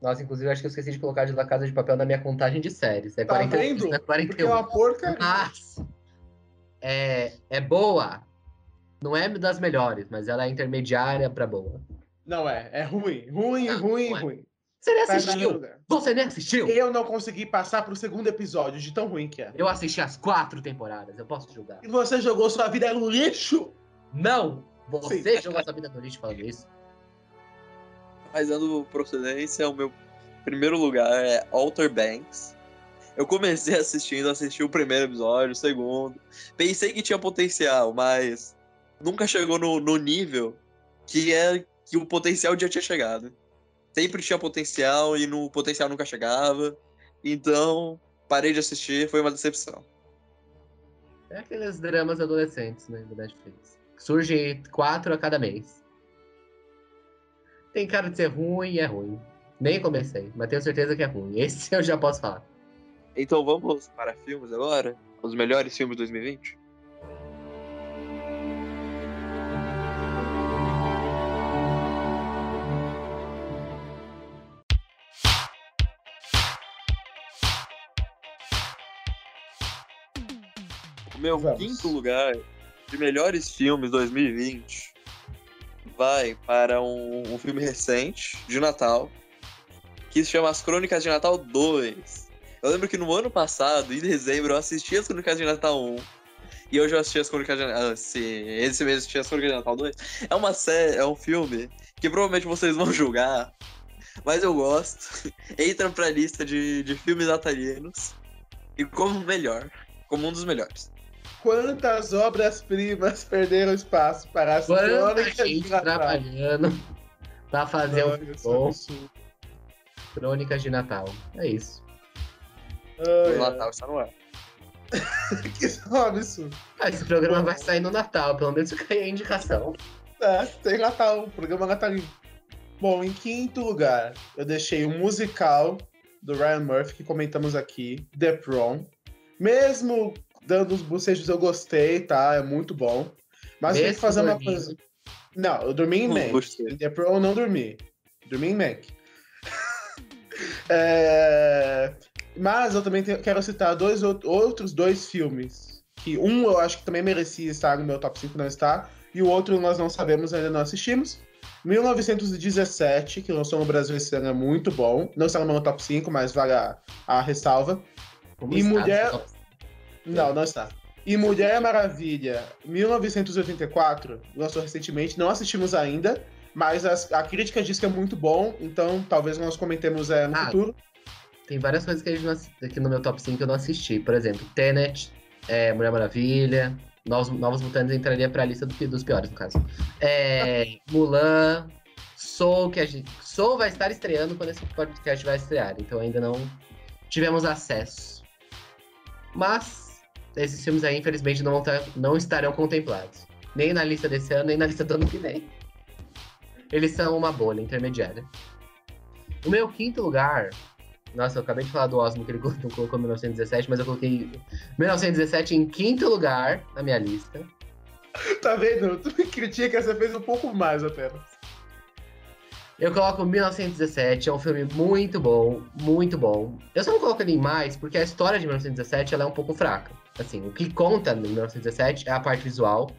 Nossa, inclusive, eu acho que eu esqueci de colocar de La Casa de Papel na minha contagem de séries. É tá quarenta, vendo? É quarenta e um. Porque é uma porcaria. Mas é, é boa. Não é das melhores, mas ela é intermediária pra boa. Não é, é ruim, ruim, não, ruim, não é. ruim. Você nem assistiu? Você nem assistiu? Eu não consegui passar pro segundo episódio de tão ruim que é. Eu assisti as quatro temporadas, eu posso julgar. E você jogou sua vida no lixo? Não, Você jogou essa vida no lixo falando isso. Mas dando procedência, o meu primeiro lugar é Outer Banks. Eu comecei assistindo, assisti o primeiro episódio, o segundo. Pensei que tinha potencial, mas nunca chegou no, no nível que, é, que o potencial já tinha chegado. Sempre tinha potencial e no potencial nunca chegava. Então, parei de assistir, foi uma decepção. É aqueles dramas adolescentes, né, do Netflix. Surge quatro a cada mês. Tem cara de ser ruim e é ruim. Nem comecei, mas tenho certeza que é ruim. Esse eu já posso falar. Então vamos para filmes agora? Os melhores filmes de dois mil e vinte? O meu vamos. quinto lugar de melhores filmes dois mil e vinte vai para um, um filme recente, de Natal, que se chama As Crônicas de Natal dois. Eu lembro que no ano passado, em dezembro, eu assisti As Crônicas de Natal um. E hoje eu assisti As Crônicas de Natal... Esse mês eu assisti As Crônicas de Natal dois. É uma série, é um filme que provavelmente vocês vão julgar, mas eu gosto. Entra pra lista de, de filmes natalinos. E como melhor. Como um dos melhores. Quantas obras-primas perderam espaço para As Quanta Crônicas gente de Natal. Trabalhando pra fazer um filme bom. Crônicas de Natal. É isso. O Natal está no ar. Que absurdo. Ah, esse programa vai sair no Natal, pelo menos eu ganhei a indicação. É, tem Natal, programa natalino. Bom, em quinto lugar, eu deixei o musical do Ryan Murphy, que comentamos aqui, The Prom. Mesmo dando os bocejos, eu gostei, tá? É muito bom. Mas tem que fazer uma coisa. Não, eu dormi em Mac. Em The Prom eu não dormi. Dormi em Mac. é... Mas eu também te, quero citar dois outros dois filmes, que um eu acho que também merecia estar no meu top cinco, não está, e o outro nós não sabemos, ainda não assistimos. mil novecentos e dezessete, que lançou no Brasil esse ano, é muito bom. Não está no meu top cinco, mas vale a, a ressalva. Como e está, Mulher... Não, não está. E Mulher Maravilha mil novecentos e oitenta e quatro, lançou recentemente, não assistimos ainda, mas as, a crítica diz que é muito bom, então talvez nós comentemos é, no ah. futuro. Tem várias coisas que a gente não assiste, aqui no meu top cinco que eu não assisti. Por exemplo, Tenet, é, Mulher Maravilha, Novos, Novos Mutantes entraria pra lista do, dos piores, no caso. É, Mulan, Soul, que a gente... Soul vai estar estreando quando esse podcast vai estrear, então ainda não tivemos acesso. Mas esses filmes aí, infelizmente, não, tar, não estarão contemplados. Nem na lista desse ano, nem na lista do ano que vem. Eles são uma bolha intermediária. O meu quinto lugar... Nossa, eu acabei de falar do Ósmio, que ele não colocou mil novecentos e dezessete, mas eu coloquei mil novecentos e dezessete em quinto lugar na minha lista. Tá vendo? Tu me critica, você fez um pouco mais apenas. Eu coloco mil novecentos e dezessete, é um filme muito bom, muito bom. Eu só não coloco ele em mais, porque a história de mil novecentos e dezessete ela é um pouco fraca. Assim, o que conta em mil novecentos e dezessete é a parte visual,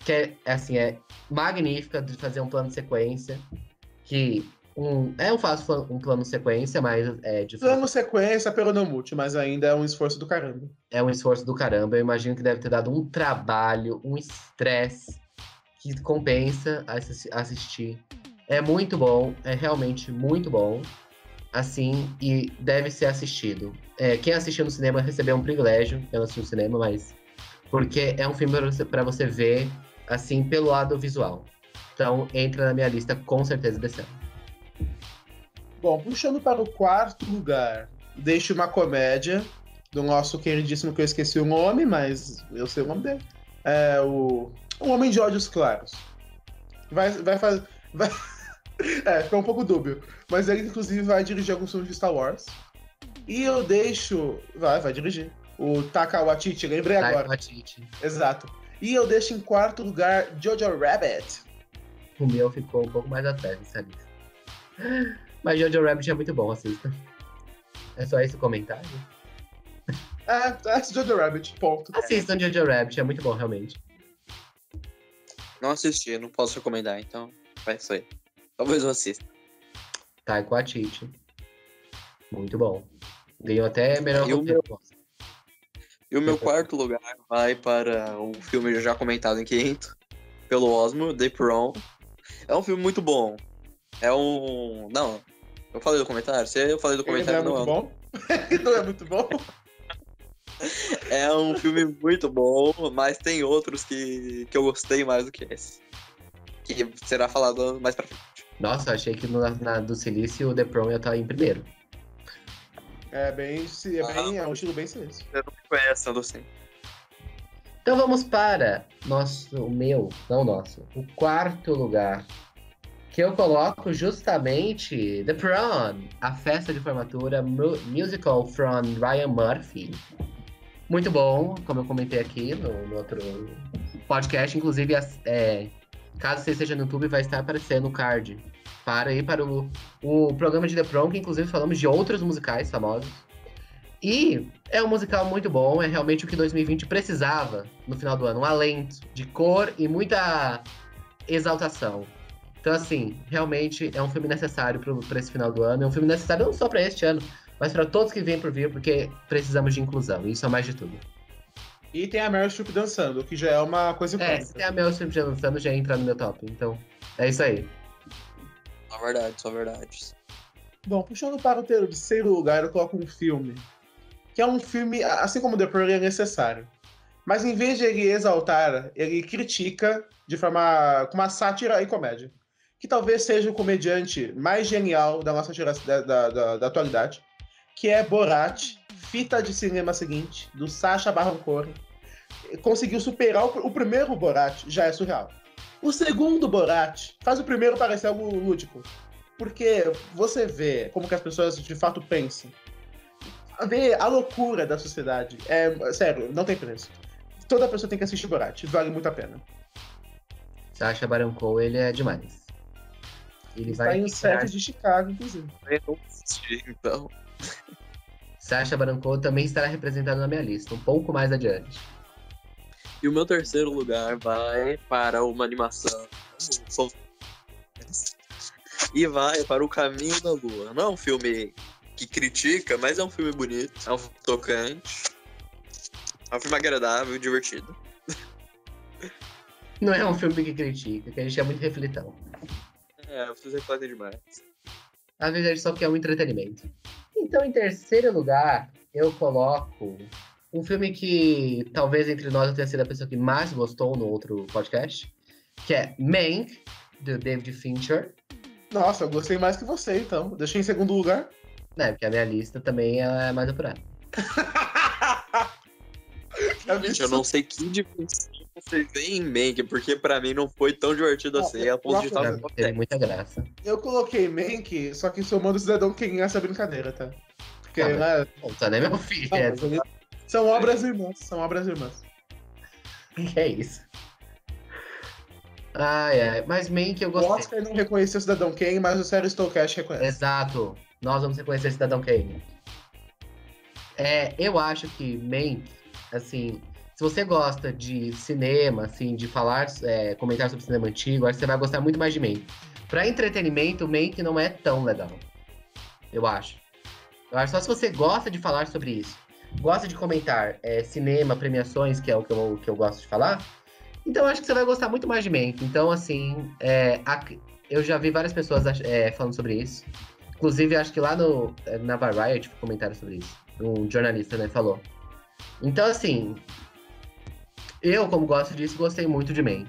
que é, assim, é magnífica de fazer um plano de sequência, que... Um, é um, faço um plano sequência, mas é de plano sequência pelo não multi, mas ainda é um esforço do caramba. É um esforço do caramba. Eu imagino que deve ter dado um trabalho, um estresse que compensa assistir. É muito bom, é realmente muito bom, assim, e deve ser assistido. É, quem assistiu no cinema recebeu um privilégio. Eu não assisti no cinema, mas porque é um filme para você, pra você ver, assim, pelo lado visual. Então entra na minha lista com certeza desse ano. Bom, puxando para o quarto lugar, deixo uma comédia do nosso queridíssimo, que eu esqueci o nome, mas eu sei o nome dele. É o, o Homem de Olhos Claros. Vai, vai fazer... Vai... É, ficou um pouco dúbio. Mas ele, inclusive, vai dirigir alguns filmes de Star Wars. E eu deixo... Vai, vai dirigir. O Taika Waititi, lembrei Taika agora. Taika Waititi. Exato. E eu deixo em quarto lugar Jojo Rabbit. O meu ficou um pouco mais atrás, sabe? Mas Jojo Rabbit é muito bom, assista. É só esse o comentário. É, é Jojo Rabbit, ponto. Assistam Jojo Rabbit, é muito bom, realmente. Não assisti, não posso recomendar, então vai isso aí. Talvez eu assista. Taika Waititi. Muito bom. Ganhou até melhor que o meu. E o meu quarto lugar vai para um filme já comentado em quinto. pelo Ósmio, The Prom. É um filme muito bom. É um... Não, eu falei do comentário. Se eu falei do comentário, não é muito bom. Não é muito bom. É um filme muito bom, mas tem outros que, que eu gostei mais do que esse. Que será falado mais pra frente. Nossa, achei que no, na, do Silício o The Prom ia estar em primeiro. É bem, é bem, ah, é um estilo bem silêncio. Eu não me conheço, eu não sei. Então vamos para nosso, o meu, não nosso, o quarto lugar, que eu coloco justamente The Prom, a festa de formatura mu- musical from Ryan Murphy. Muito bom, como eu comentei aqui no, no outro podcast, inclusive, é, caso você esteja no YouTube, vai estar aparecendo o card. Para ir para o, o programa de The Prom, que inclusive falamos de outros musicais famosos. E é um musical muito bom, é realmente o que dois mil e vinte precisava no final do ano. Um alento de cor e muita exaltação. Então assim, realmente é um filme necessário para esse final do ano. É um filme necessário não só para este ano, mas para todos que vêm por vir, porque precisamos de inclusão, e isso é mais de tudo. E tem a Meryl Streep dançando, que já é uma coisa importante. É, se tem a Meryl Streep dançando, já entra no meu top. Então, é isso aí. Só verdade, só verdade. Bom, puxando para o terceiro lugar, eu coloco um filme. Que é um filme, assim como The Prom, é necessário. Mas em vez de ele exaltar, ele critica de forma, com uma sátira e comédia. Que talvez seja o comediante mais genial da nossa geração, da, da, da, da atualidade. Que é Borat, fita de cinema seguinte, do Sacha Baron Cohen. Conseguiu superar o, o primeiro Borat, já é surreal. O segundo Borat faz o primeiro parecer algo lúdico, porque você vê como que as pessoas de fato pensam, vê a loucura da sociedade, é sério, não tem preço. Toda pessoa tem que assistir Borat, vale muito a pena. Sacha Baron Cohen, ele é demais. Ele Está vai em sete de Chicago, inclusive. Eu assisti, então. Sacha Baron Cohen também estará representado na minha lista, um pouco mais adiante. E o meu terceiro lugar vai para uma animação e vai para O Caminho da Lua. Não é um filme que critica, mas é um filme bonito, é um filme tocante, é um filme agradável e divertido. Não é um filme que critica, que a gente é muito refletão. É, vocês refletem demais. Às vezes a gente só quer um entretenimento. Então, em terceiro lugar, eu coloco... um filme que talvez entre nós eu tenha sido a pessoa que mais gostou no outro podcast, que é Mank, do David Fincher. Nossa, eu gostei mais que você, então. Deixei em segundo lugar. É, porque a minha lista também é mais apurada. Gente, eu não sei que diferença vocês veem em Mank, porque pra mim não foi tão divertido ah, assim. É a posição de teve muita graça. Eu coloquei Mank, só que somando o Cidadão Kane essa brincadeira, tá? Porque ah, ela... Não, tá nem meu filho, ah, é... São obras irmãs, são obras irmãs. Que é isso? Ai, ai, mas Mank eu gostei. O Oscar não reconheceu Cidadão Kane, mas o Sério Stolcast reconhece. Exato, nós vamos reconhecer Cidadão Kane. É, eu acho que Mank, assim, se você gosta de cinema, assim, de falar, é, comentar sobre cinema antigo, acho que você vai gostar muito mais de Mank. Pra entretenimento, Mank não é tão legal, eu acho. Eu acho só se você gosta de falar sobre isso. Gosta de comentar é, cinema, premiações, que é o que eu, que eu gosto de falar. Então acho que você vai gostar muito mais de Mank. Então assim, é, a, eu já vi várias pessoas é, falando sobre isso. Inclusive acho que lá no, na Variety comentaram sobre isso. Um jornalista, né, falou. Então assim, eu como gosto disso, gostei muito de Mank.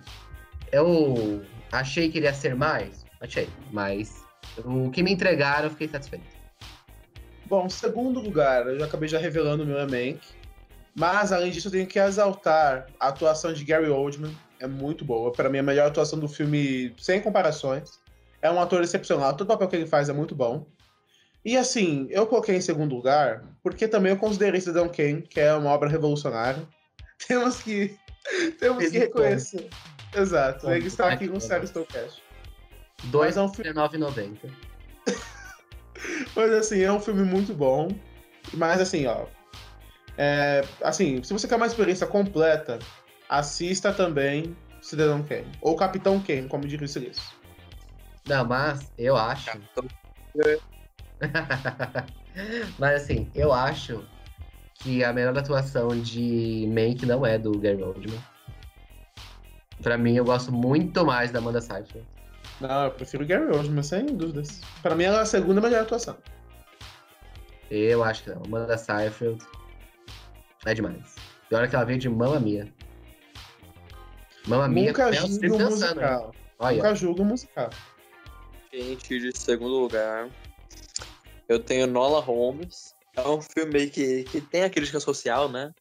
Eu achei que iria ser mais, achei, mas o que me entregaram eu fiquei satisfeito. Bom, segundo lugar, eu já acabei já revelando o meu Mank, mas além disso eu tenho que exaltar a atuação de Gary Oldman, é muito boa, para mim é a melhor atuação do filme, sem comparações, é um ator excepcional, todo papel que ele faz é muito bom, e assim, eu coloquei em segundo lugar, porque também eu considerei Cidadão Kane, que é uma obra revolucionária, temos que, temos que reconhecer, exato, ele está aqui no Sério Stolcast. dois reais e noventa centavos. Mas assim, é um filme muito bom. Mas assim, ó é, assim, se você quer uma experiência completa, assista também Cidadão Kane, ou Capitão Kane, como diria o Silício. Não, mas eu acho mas assim, eu acho que a melhor atuação de Mank não é do Gary Oldman. Pra mim, eu gosto muito mais da Amanda Seyfried. Não, eu prefiro Gary Oldman, sem dúvidas. Pra mim, ela é a segunda melhor atuação. Eu acho que não. Amanda Seyfried é demais. E a hora que ela veio de Mamma Mia. Mamma Mia, nunca julgo o musical. Olha. Nunca julgo o musical. Gente, de segundo lugar, eu tenho Enola Holmes. É um filme que, que tem a crítica social, né?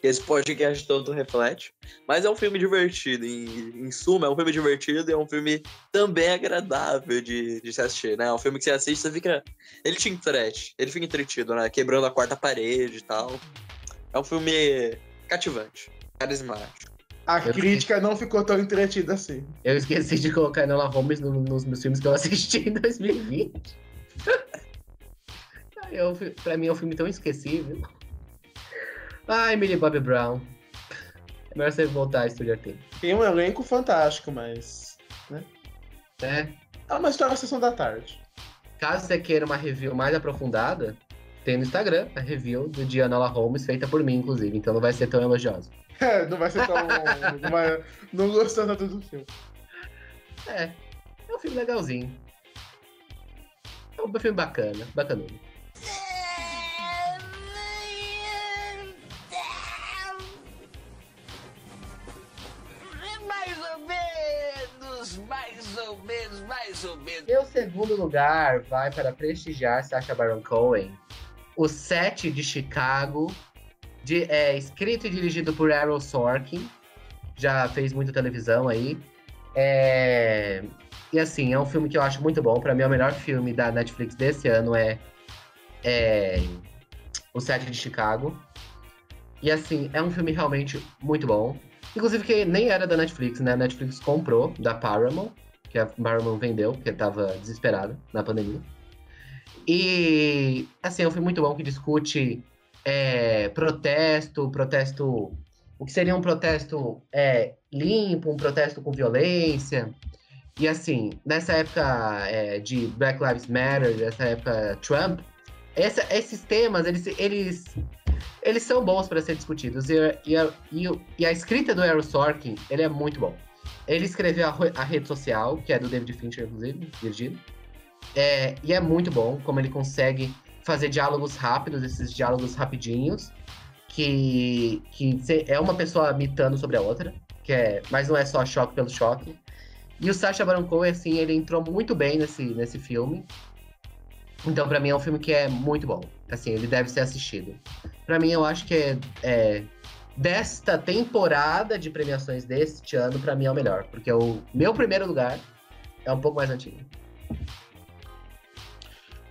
Que esse podcast todo reflete. Mas é um filme divertido. Em, em suma, é um filme divertido e é um filme também agradável de, de se assistir, né? É um filme que você assiste, você fica... Ele te entrete. Ele fica entretido, né? Quebrando a quarta parede e tal. É um filme cativante. Carismático. A eu crítica esqueci. Não ficou tão entretida assim. Eu esqueci de colocar Enola Holmes no, nos meus filmes que eu assisti em dois mil e vinte. eu, pra mim é um filme tão esquecível. Ah, Emily Bobby Brown. É melhor você voltar a estudar tempo. Tem um elenco fantástico, mas... Né? É. É uma história da sessão da tarde. Caso você queira uma review mais aprofundada, tem no Instagram a review do dia Enola Holmes, feita por mim, inclusive. Então não vai ser tão elogiosa. É, não vai ser tão... não, vai... não gostou tanto do filme. É. É um filme legalzinho. É um filme bacana. Bacanudo. Meu segundo lugar vai para prestigiar Sacha Baron Cohen. O Sete de Chicago, de, é escrito e dirigido por Aaron Sorkin. Já fez muita televisão aí. É... E assim, é um filme que eu acho muito bom. Para mim, é o melhor filme da Netflix desse ano é, é O Sete de Chicago. E assim, é um filme realmente muito bom. Inclusive que nem era da Netflix, né? A Netflix comprou da Paramount, que a Paramount vendeu, porque tava desesperada na pandemia. E, assim, é um filme muito bom que discute é, protesto, protesto... O que seria um protesto é, limpo, um protesto com violência. E, assim, nessa época é, de Black Lives Matter, nessa época Trump, essa, esses temas, eles... eles Eles são bons para ser discutidos. E, e, e, e a escrita do Aaron Sorkin, ele é muito bom. Ele escreveu a, a Rede Social, que é do David Fincher, inclusive, dirigido. É, e é muito bom como ele consegue fazer diálogos rápidos, esses diálogos rapidinhos, que, que é uma pessoa mitando sobre a outra, que é, mas não é só choque pelo choque. E o Sacha Baron Cohen, assim, ele entrou muito bem nesse, nesse filme. Então, pra mim, é um filme que é muito bom. Assim, ele deve ser assistido. Pra mim, eu acho que é, é, desta temporada de premiações deste ano, pra mim é o melhor. Porque o meu primeiro lugar é um pouco mais antigo.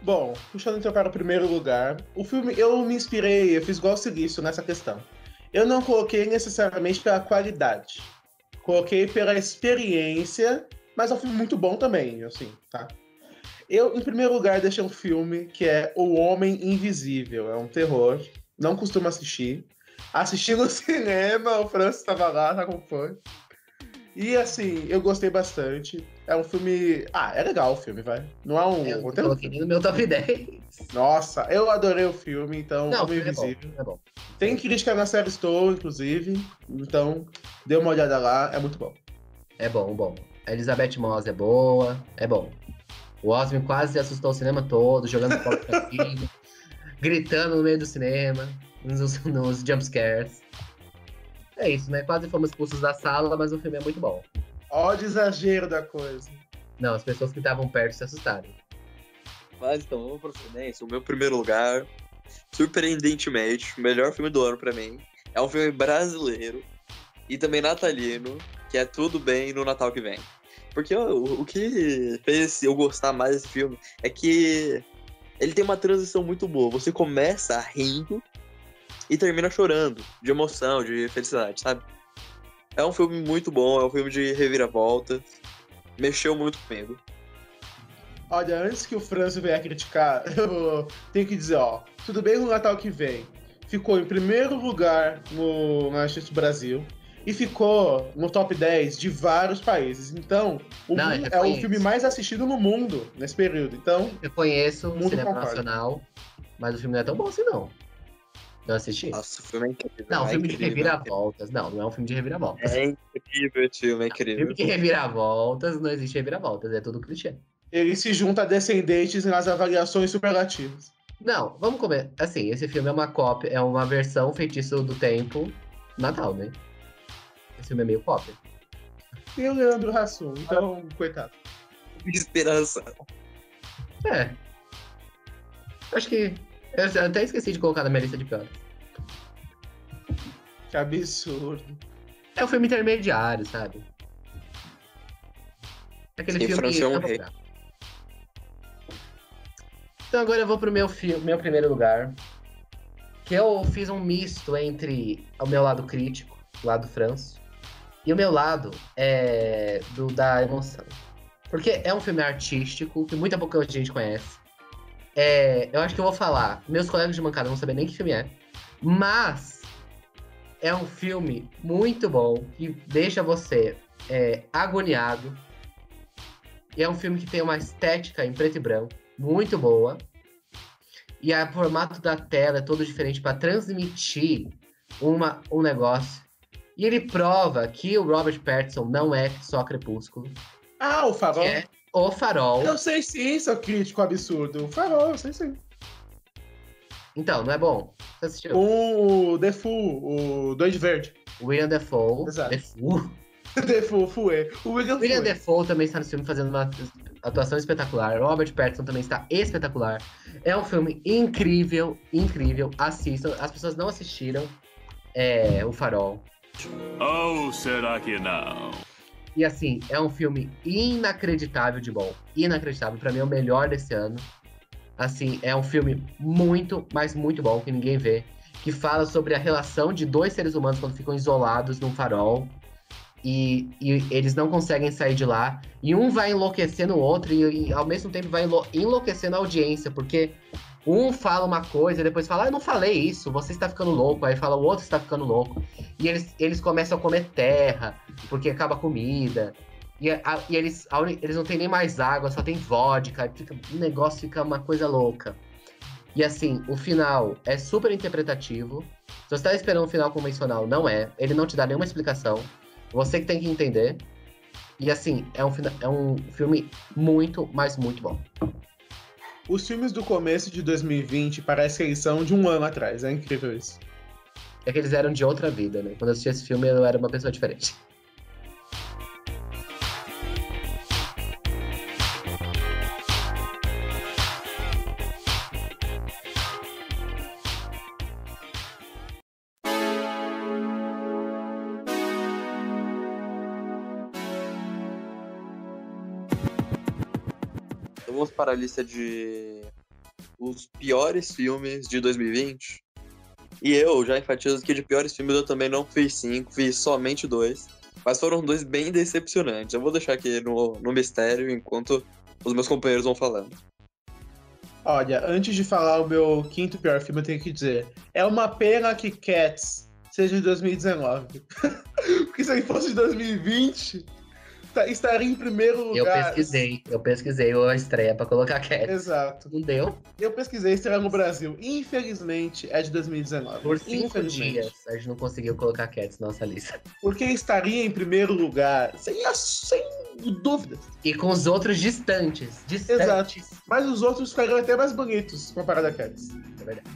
Bom, puxando então para o primeiro lugar, o filme, eu me inspirei, eu fiz igual o Silício nessa questão. Eu não coloquei necessariamente pela qualidade. Coloquei pela experiência, mas é um filme muito bom também, assim, tá? Eu, em primeiro lugar, deixei um filme que é O Homem Invisível. É um terror, não costumo assistir. Assisti no cinema, o Frâncio estava lá, tá com fã. E, assim, eu gostei bastante. É um filme... Ah, é legal o filme, vai. Não é um... Eu coloquei no meu top dez. Nossa, eu adorei o filme, então... Não, Homem Invisível. É bom, é bom. Tem crítica na série Stone, inclusive. Então, dê uma olhada lá, é muito bom. É bom, bom. A Elizabeth Moss é boa, é bom. O Ósmio quase assustou o cinema todo, jogando copo pra cima, gritando no meio do cinema, nos, nos jumpscares. É isso, né? Quase fomos expulsos da sala, mas o filme é muito bom. Olha o exagero da coisa. Não, as pessoas que estavam perto se assustaram. Mas então, vamos pro Silêncio. O meu primeiro lugar, surpreendentemente, o melhor filme do ano pra mim. É um filme brasileiro e também natalino, que é Tudo Bem no Natal Que Vem. Porque o, o que fez eu gostar mais desse filme é que ele tem uma transição muito boa. Você começa rindo e termina chorando, de emoção, de felicidade, sabe? É um filme muito bom, é um filme de reviravolta. Mexeu muito comigo. Olha, antes que o Frâncio venha criticar, eu tenho que dizer, ó, Tudo Bem no Natal Que Vem ficou em primeiro lugar no Netflix Brasil. E ficou no top dez de vários países. Então, o Não, é conheço. O filme mais assistido no mundo nesse período. Então, eu conheço o cinema nacional, mas o filme não é tão bom assim, não. Eu assisti. Nossa, o filme é incrível. Não, é filme incrível, de reviravoltas. Não, não é um filme de reviravoltas. É incrível, tio, é incrível. Filme que reviravoltas, não existe reviravoltas, é tudo clichê. Ele se junta a descendentes nas avaliações superlativas. Não, vamos comer. Assim, esse filme é uma cópia, é uma versão Feitiço do Tempo Natal, né? Esse filme é meio cópia. Tem o Leandro Hassum, então, ah, coitado. Esperança. É. Acho que... Eu até esqueci de colocar na minha lista de piores. Que absurdo. É um filme intermediário, sabe? Aquele Sim, filme que... É um rei. Então agora eu vou pro meu, fi... meu primeiro lugar. Que eu fiz um misto entre o meu lado crítico, o lado Frâncio, e o meu lado é do da emoção. Porque é um filme artístico que muita pouca gente conhece. É, eu acho que eu vou falar, meus colegas de bancada não sabem nem que filme é, mas é um filme muito bom, que deixa você é, agoniado, e é um filme que tem uma estética em preto e branco muito boa, e o formato da tela é todo diferente para transmitir uma, um negócio, e ele prova que o Robert Pattinson não é só Crepúsculo. Ah, o Favão? É. O Farol. Eu sei sim, seu crítico absurdo. O Farol, eu sei sim. Então, não é bom? Você assistiu? O Defoe, o Doide Verde. William Defoe. Exato. Defoe. Defoe, Fouet. O William, William Defoe também está no filme fazendo uma atuação espetacular. Robert Pattinson também está espetacular. É um filme incrível, incrível. Assistam. As pessoas não assistiram é, O Farol. Ou oh, será que não? E assim, é um filme inacreditável de bom. Inacreditável, pra mim é o melhor desse ano. Assim, é um filme muito, mas muito bom, que ninguém vê. Que fala sobre a relação de dois seres humanos quando ficam isolados num farol. E, e eles não conseguem sair de lá. E um vai enlouquecendo o outro e, e ao mesmo tempo vai enlou- enlouquecendo a audiência. Porque um fala uma coisa e depois fala, ah, eu não falei isso, você está ficando louco. Aí fala, o outro está ficando louco. E eles, eles começam a comer terra, porque acaba a comida. E, a, e eles, a, eles não tem nem mais água, só tem vodka. Fica, o negócio fica uma coisa louca. E assim, o final é super interpretativo. Se você está esperando um final convencional, não é. Ele não te dá nenhuma explicação. Você que tem que entender. E assim, é um, é um filme muito, mas muito bom. Os filmes do começo de dois mil e vinte parecem que eles são de um ano atrás, é incrível isso. É que eles eram de outra vida, né? Quando eu assisti esse filme, eu era uma pessoa diferente. Vamos para a lista de os piores filmes de dois mil e vinte. E eu já enfatizo que de piores filmes eu também não fiz cinco, fiz somente dois. Mas foram dois bem decepcionantes. Eu vou deixar aqui no, no mistério enquanto os meus companheiros vão falando. Olha, antes de falar o meu quinto pior filme, eu tenho que dizer: é uma pena que Cats seja de dois mil e dezenove. Porque se ele fosse de dois mil e vinte... estaria em primeiro lugar. Eu pesquisei, eu pesquisei a estreia pra colocar Cats. Exato. Não deu? Eu pesquisei a estreia no Brasil. Infelizmente, é de dois mil e dezenove. Por cinco dias, a gente não conseguiu colocar Cats na nossa lista. Porque estaria em primeiro lugar, sem, sem dúvidas. E com os outros distantes. distantes. Exato. Mas os outros ficariam até mais bonitos comparado a Cats. É verdade.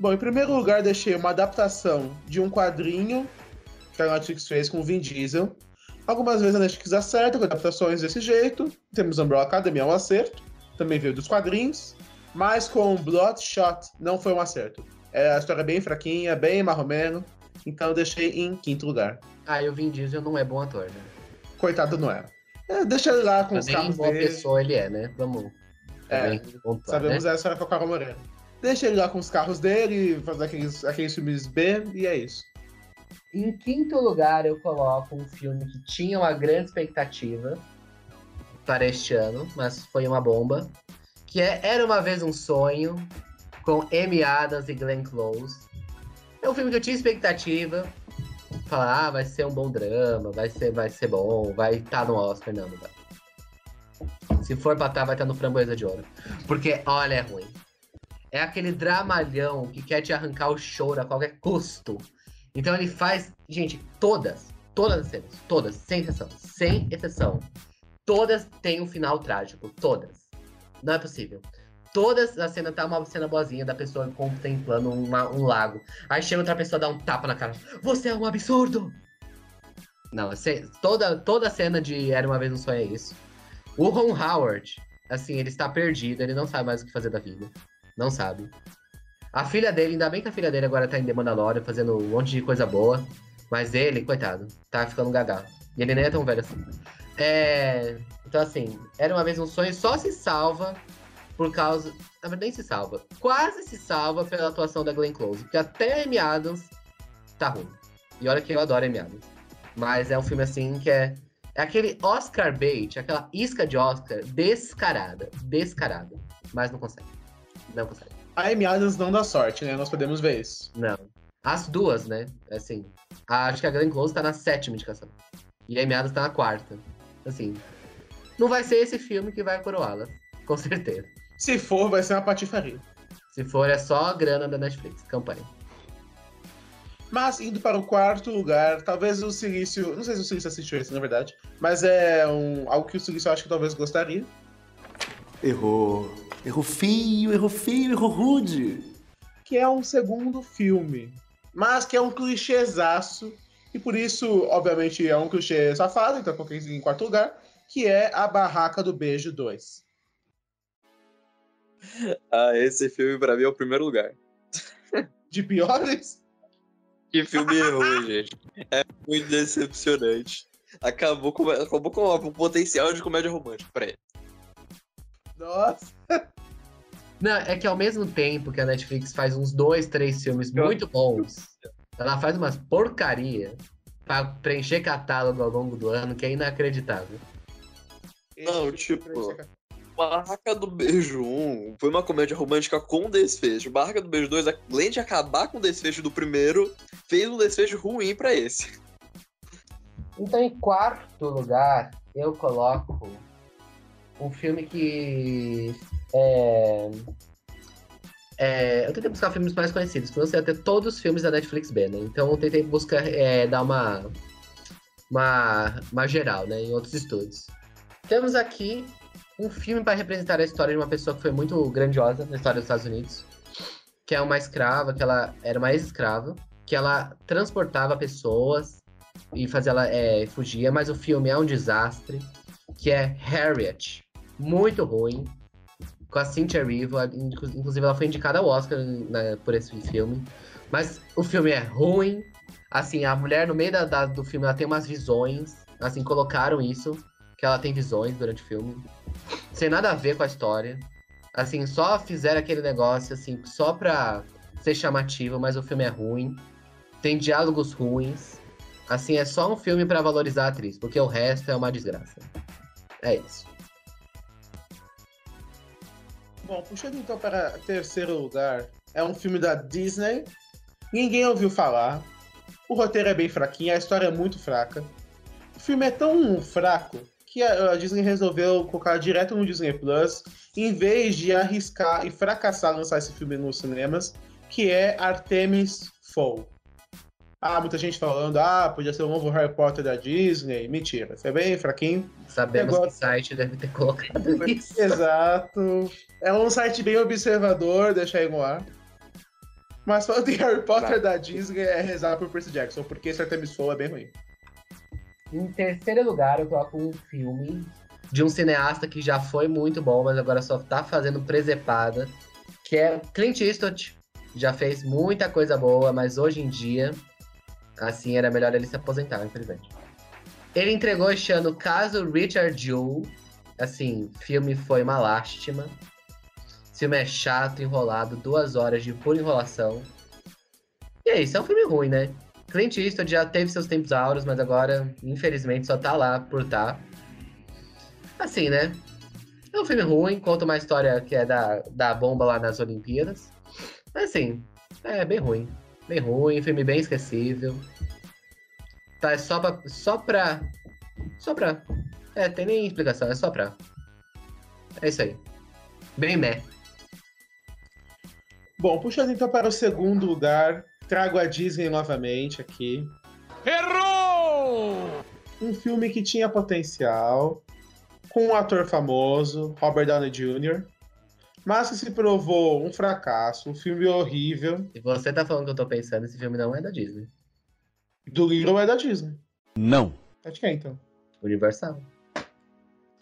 Bom, em primeiro lugar, deixei uma adaptação de um quadrinho que a Netflix fez com o Vin Diesel. Algumas vezes a Netflix acerta com adaptações desse jeito. Temos Umbrella Academy, é um acerto. Também veio dos quadrinhos. Mas com Bloodshot não foi um acerto. É a história bem fraquinha, bem marromeno. Então eu deixei em quinto lugar. Ah, e o Vin Diesel não é bom ator, né? Coitado não é. é deixa ele lá com também os carros boa dele. Pessoa ele é, né? Vamos. É, pontuar, sabemos né? Essa era com a Carol Moreno. Deixa ele lá com os carros dele, fazer aqueles, aqueles filmes B, e é isso. Em quinto lugar, eu coloco um filme que tinha uma grande expectativa para este ano, mas foi uma bomba, que é Era Uma Vez um Sonho, com Amy Adams e Glenn Close. É um filme que eu tinha expectativa, falar, ah, vai ser um bom drama, vai ser, vai ser bom, vai estar no Oscar, não, não vai. Se for pra estar, vai estar no Framboesa de Ouro. Porque, olha, é ruim. é aquele dramalhão que quer te arrancar o choro a qualquer custo. Então ele faz, gente, todas, todas as cenas, todas, sem exceção, sem exceção. Todas têm um final trágico, todas. Não é possível. Todas as cenas tá uma cena boazinha da pessoa contemplando uma, um lago. Aí chega outra pessoa, dá um tapa na cara. Você é um absurdo! Não, toda, toda cena de Era Uma Vez Um Sonho é isso. O Ron Howard, assim, ele está perdido, ele não sabe mais o que fazer da vida. Não sabe. A filha dele, ainda bem que a filha dele agora tá em The Mandalorian, fazendo um monte de coisa boa. Mas ele, coitado, tá ficando gaga. E ele nem é tão velho assim. É... Então, assim, Era Uma Vez Um Sonho só se salva por causa... Na verdade, nem se salva. Quase se salva pela atuação da Glenn Close. Porque até a Amy Adams tá ruim. E olha que eu adoro a Amy Adams. Mas é um filme, assim, que é... É aquele Oscar bait, aquela isca de Oscar descarada. Descarada. Mas não consegue. Não consegue. A Amy Adams não dá sorte, né? Nós podemos ver isso. Não. As duas, né? Assim, acho que a Glenn Close tá na sétima indicação. E a Amy Adams tá na quarta. Assim, não vai ser esse filme que vai coroá-la. Com certeza. Se for, vai ser uma patifaria. Se for, é só a grana da Netflix. Campanha. Mas, indo para o quarto lugar, talvez o Silício... Não sei se o Silício assistiu esse, na verdade. Mas é um, algo que o Silício acho que talvez gostaria. Errou. Errou feio, errou feio, errou rude. Que é um segundo filme. Mas que é um clichêzaço. E por isso, obviamente, é um clichê safado, então coloquei em quarto lugar, que é A Barraca do Beijo dois. Ah, esse filme pra mim é o primeiro lugar. De piores? Que filme ruim, gente. É muito decepcionante. Acabou com, acabou com o potencial de comédia romântica pra ele. Nossa! Não, é que ao mesmo tempo que a Netflix faz uns dois, três filmes muito bons, ela faz umas porcaria pra preencher catálogo ao longo do ano, que é inacreditável. Não, tipo... Barraca do Beijo um foi uma comédia romântica com desfecho. Barraca do Beijo dois, além de acabar com o desfecho do primeiro, fez um desfecho ruim pra esse. Então, em quarto lugar, eu coloco um filme que... É... É, eu tentei buscar filmes mais conhecidos, porque eu sei até todos os filmes da Netflix B, né? Então eu tentei buscar, é, dar uma, uma, uma geral, né? Em outros estúdios. Temos aqui um filme para representar a história de uma pessoa que foi muito grandiosa na história dos Estados Unidos, que é uma escrava, que ela era uma ex-escrava, que ela transportava pessoas e fazia ela é, fugir, mas o filme é um desastre, que é Harriet. Muito ruim. Com a Cynthia Erivo, inclusive ela foi indicada ao Oscar né, por esse filme. Mas o filme é ruim. Assim, a mulher no meio da, da, do filme, ela tem umas visões. Assim, colocaram isso, que ela tem visões durante o filme. Sem nada a ver com a história. Assim, só fizeram aquele negócio, assim, só pra ser chamativo, mas o filme é ruim. Tem diálogos ruins. Assim, é só um filme pra valorizar a atriz, porque o resto é uma desgraça. É isso. Bom, puxando então para terceiro lugar, é um filme da Disney, ninguém ouviu falar, o roteiro é bem fraquinho, a história é muito fraca, o filme é tão fraco que a Disney resolveu colocar direto no Disney Plus, em vez de arriscar e fracassar lançar esse filme nos cinemas, que é Artemis Fowl. Ah, muita gente falando, ah, podia ser o novo Harry Potter da Disney, mentira, foi bem fraquinho. Sabemos agora... que o site deve ter colocado isso. Exato. É um site bem observador, deixa aí no ar. Mas falando de Harry Potter claro. Da Disney é rezar por Percy Jackson, porque esse Artemis Fowl é bem ruim. Em terceiro lugar, eu coloco um filme de um cineasta que já foi muito bom, mas agora só tá fazendo presepada, que é Clint Eastwood. Já fez muita coisa boa, mas hoje em dia... Assim, era melhor ele se aposentar, infelizmente. Ele entregou este ano o caso Richard Jewell. Assim, filme foi uma lástima. Esse filme é chato, enrolado, duas horas de pura enrolação. E é isso, é um filme ruim, né? Clint Eastwood já teve seus tempos áureos, mas agora, infelizmente, só tá lá por tá. Assim, né? É um filme ruim, conta uma história que é da, da bomba lá nas Olimpíadas. Mas assim, é bem ruim. Bem ruim, filme bem esquecível. Tá, é só pra... Só pra... Só pra... É, tem nem explicação, é só pra... É isso aí. Bem meh. Bom, puxando então para o segundo lugar, trago a Disney novamente aqui. Errou! Um filme que tinha potencial, com um ator famoso, Robert Downey júnior, mas que se provou um fracasso, um filme horrível. E você tá falando que eu tô pensando, esse filme não é da Disney. Do livro é da Disney. Não. É de quem, então? Universal.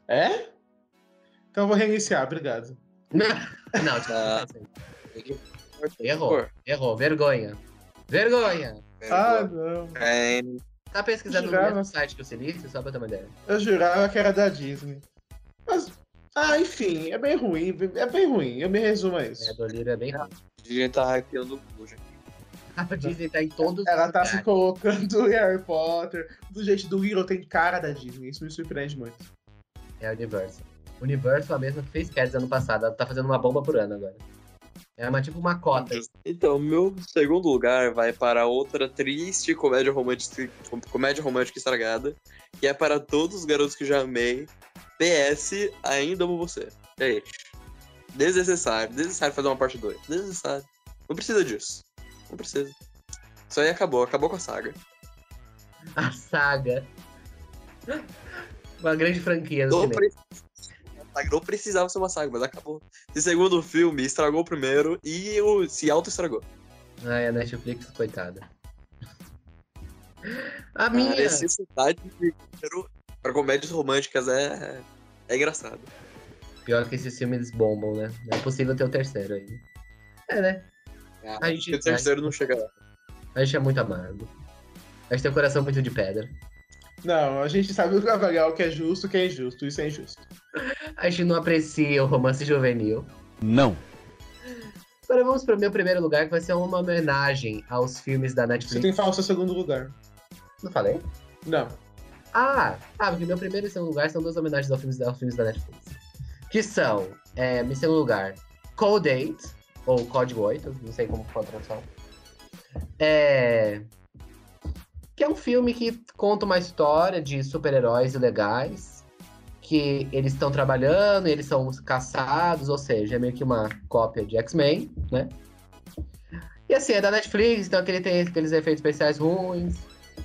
É? Então eu vou reiniciar, obrigado. Não, tipo, errou, errou, vergonha. Vergonha! Ah, não. É... Tá pesquisando jurava... no mesmo site que o Silício, só pra ter uma ideia. Eu jurava que era da Disney. Mas, ah, enfim, é bem ruim, é bem ruim, eu me resumo a isso. É, a Dolira é bem ruim. A Disney tá hackeando o cu, gente. A Disney tá em todos Ela os tá lugares. Se colocando em Harry Potter. Do jeito do Hero tem cara da Disney, isso me surpreende muito. É a Universal. Universal, a mesma que fez Cats ano passado, ela tá fazendo uma bomba por ano agora. É uma, tipo uma cota. Então, meu segundo lugar vai para outra triste comédia romântica, comédia romântica estragada, que é para todos os garotos que já amei. P S, ainda amo você. É isso. Desnecessário. Desnecessário fazer uma parte dois. Desnecessário. Não precisa disso. Não precisa. Isso aí acabou. Acabou com a saga. A saga. Uma grande franquia. Não precisa. Não precisava ser uma saga, mas acabou. Esse segundo filme estragou o primeiro e o se auto-estragou. Ai, a Netflix, coitada. A minha... A necessidade de dinheiro pra comédias românticas é... é engraçado. Pior que esses filmes bombam, né? Não é possível ter o terceiro ainda. É, né? Ah, a gente, o terceiro a gente... não chega lá. A gente é muito amargo. A gente tem o coração muito de pedra. Não, a gente sabe avaliar o que é justo, o que é injusto. Isso é injusto. A gente não aprecia o romance juvenil. Não. Agora vamos para o meu primeiro lugar, que vai ser uma homenagem aos filmes da Netflix. Você tem que falar o seu segundo lugar. Não falei? Não. Ah, ah, porque meu primeiro e segundo lugar são duas homenagens aos filmes, aos filmes da Netflix. Que são, é, meu segundo lugar, Code oito, ou Código oito, não sei como foi a tradução. É... Que é um filme que conta uma história de super-heróis ilegais, que eles estão trabalhando, eles são caçados, ou seja, é meio que uma cópia de X-Men, né? E assim, é da Netflix, então aquele tem aqueles efeitos especiais ruins,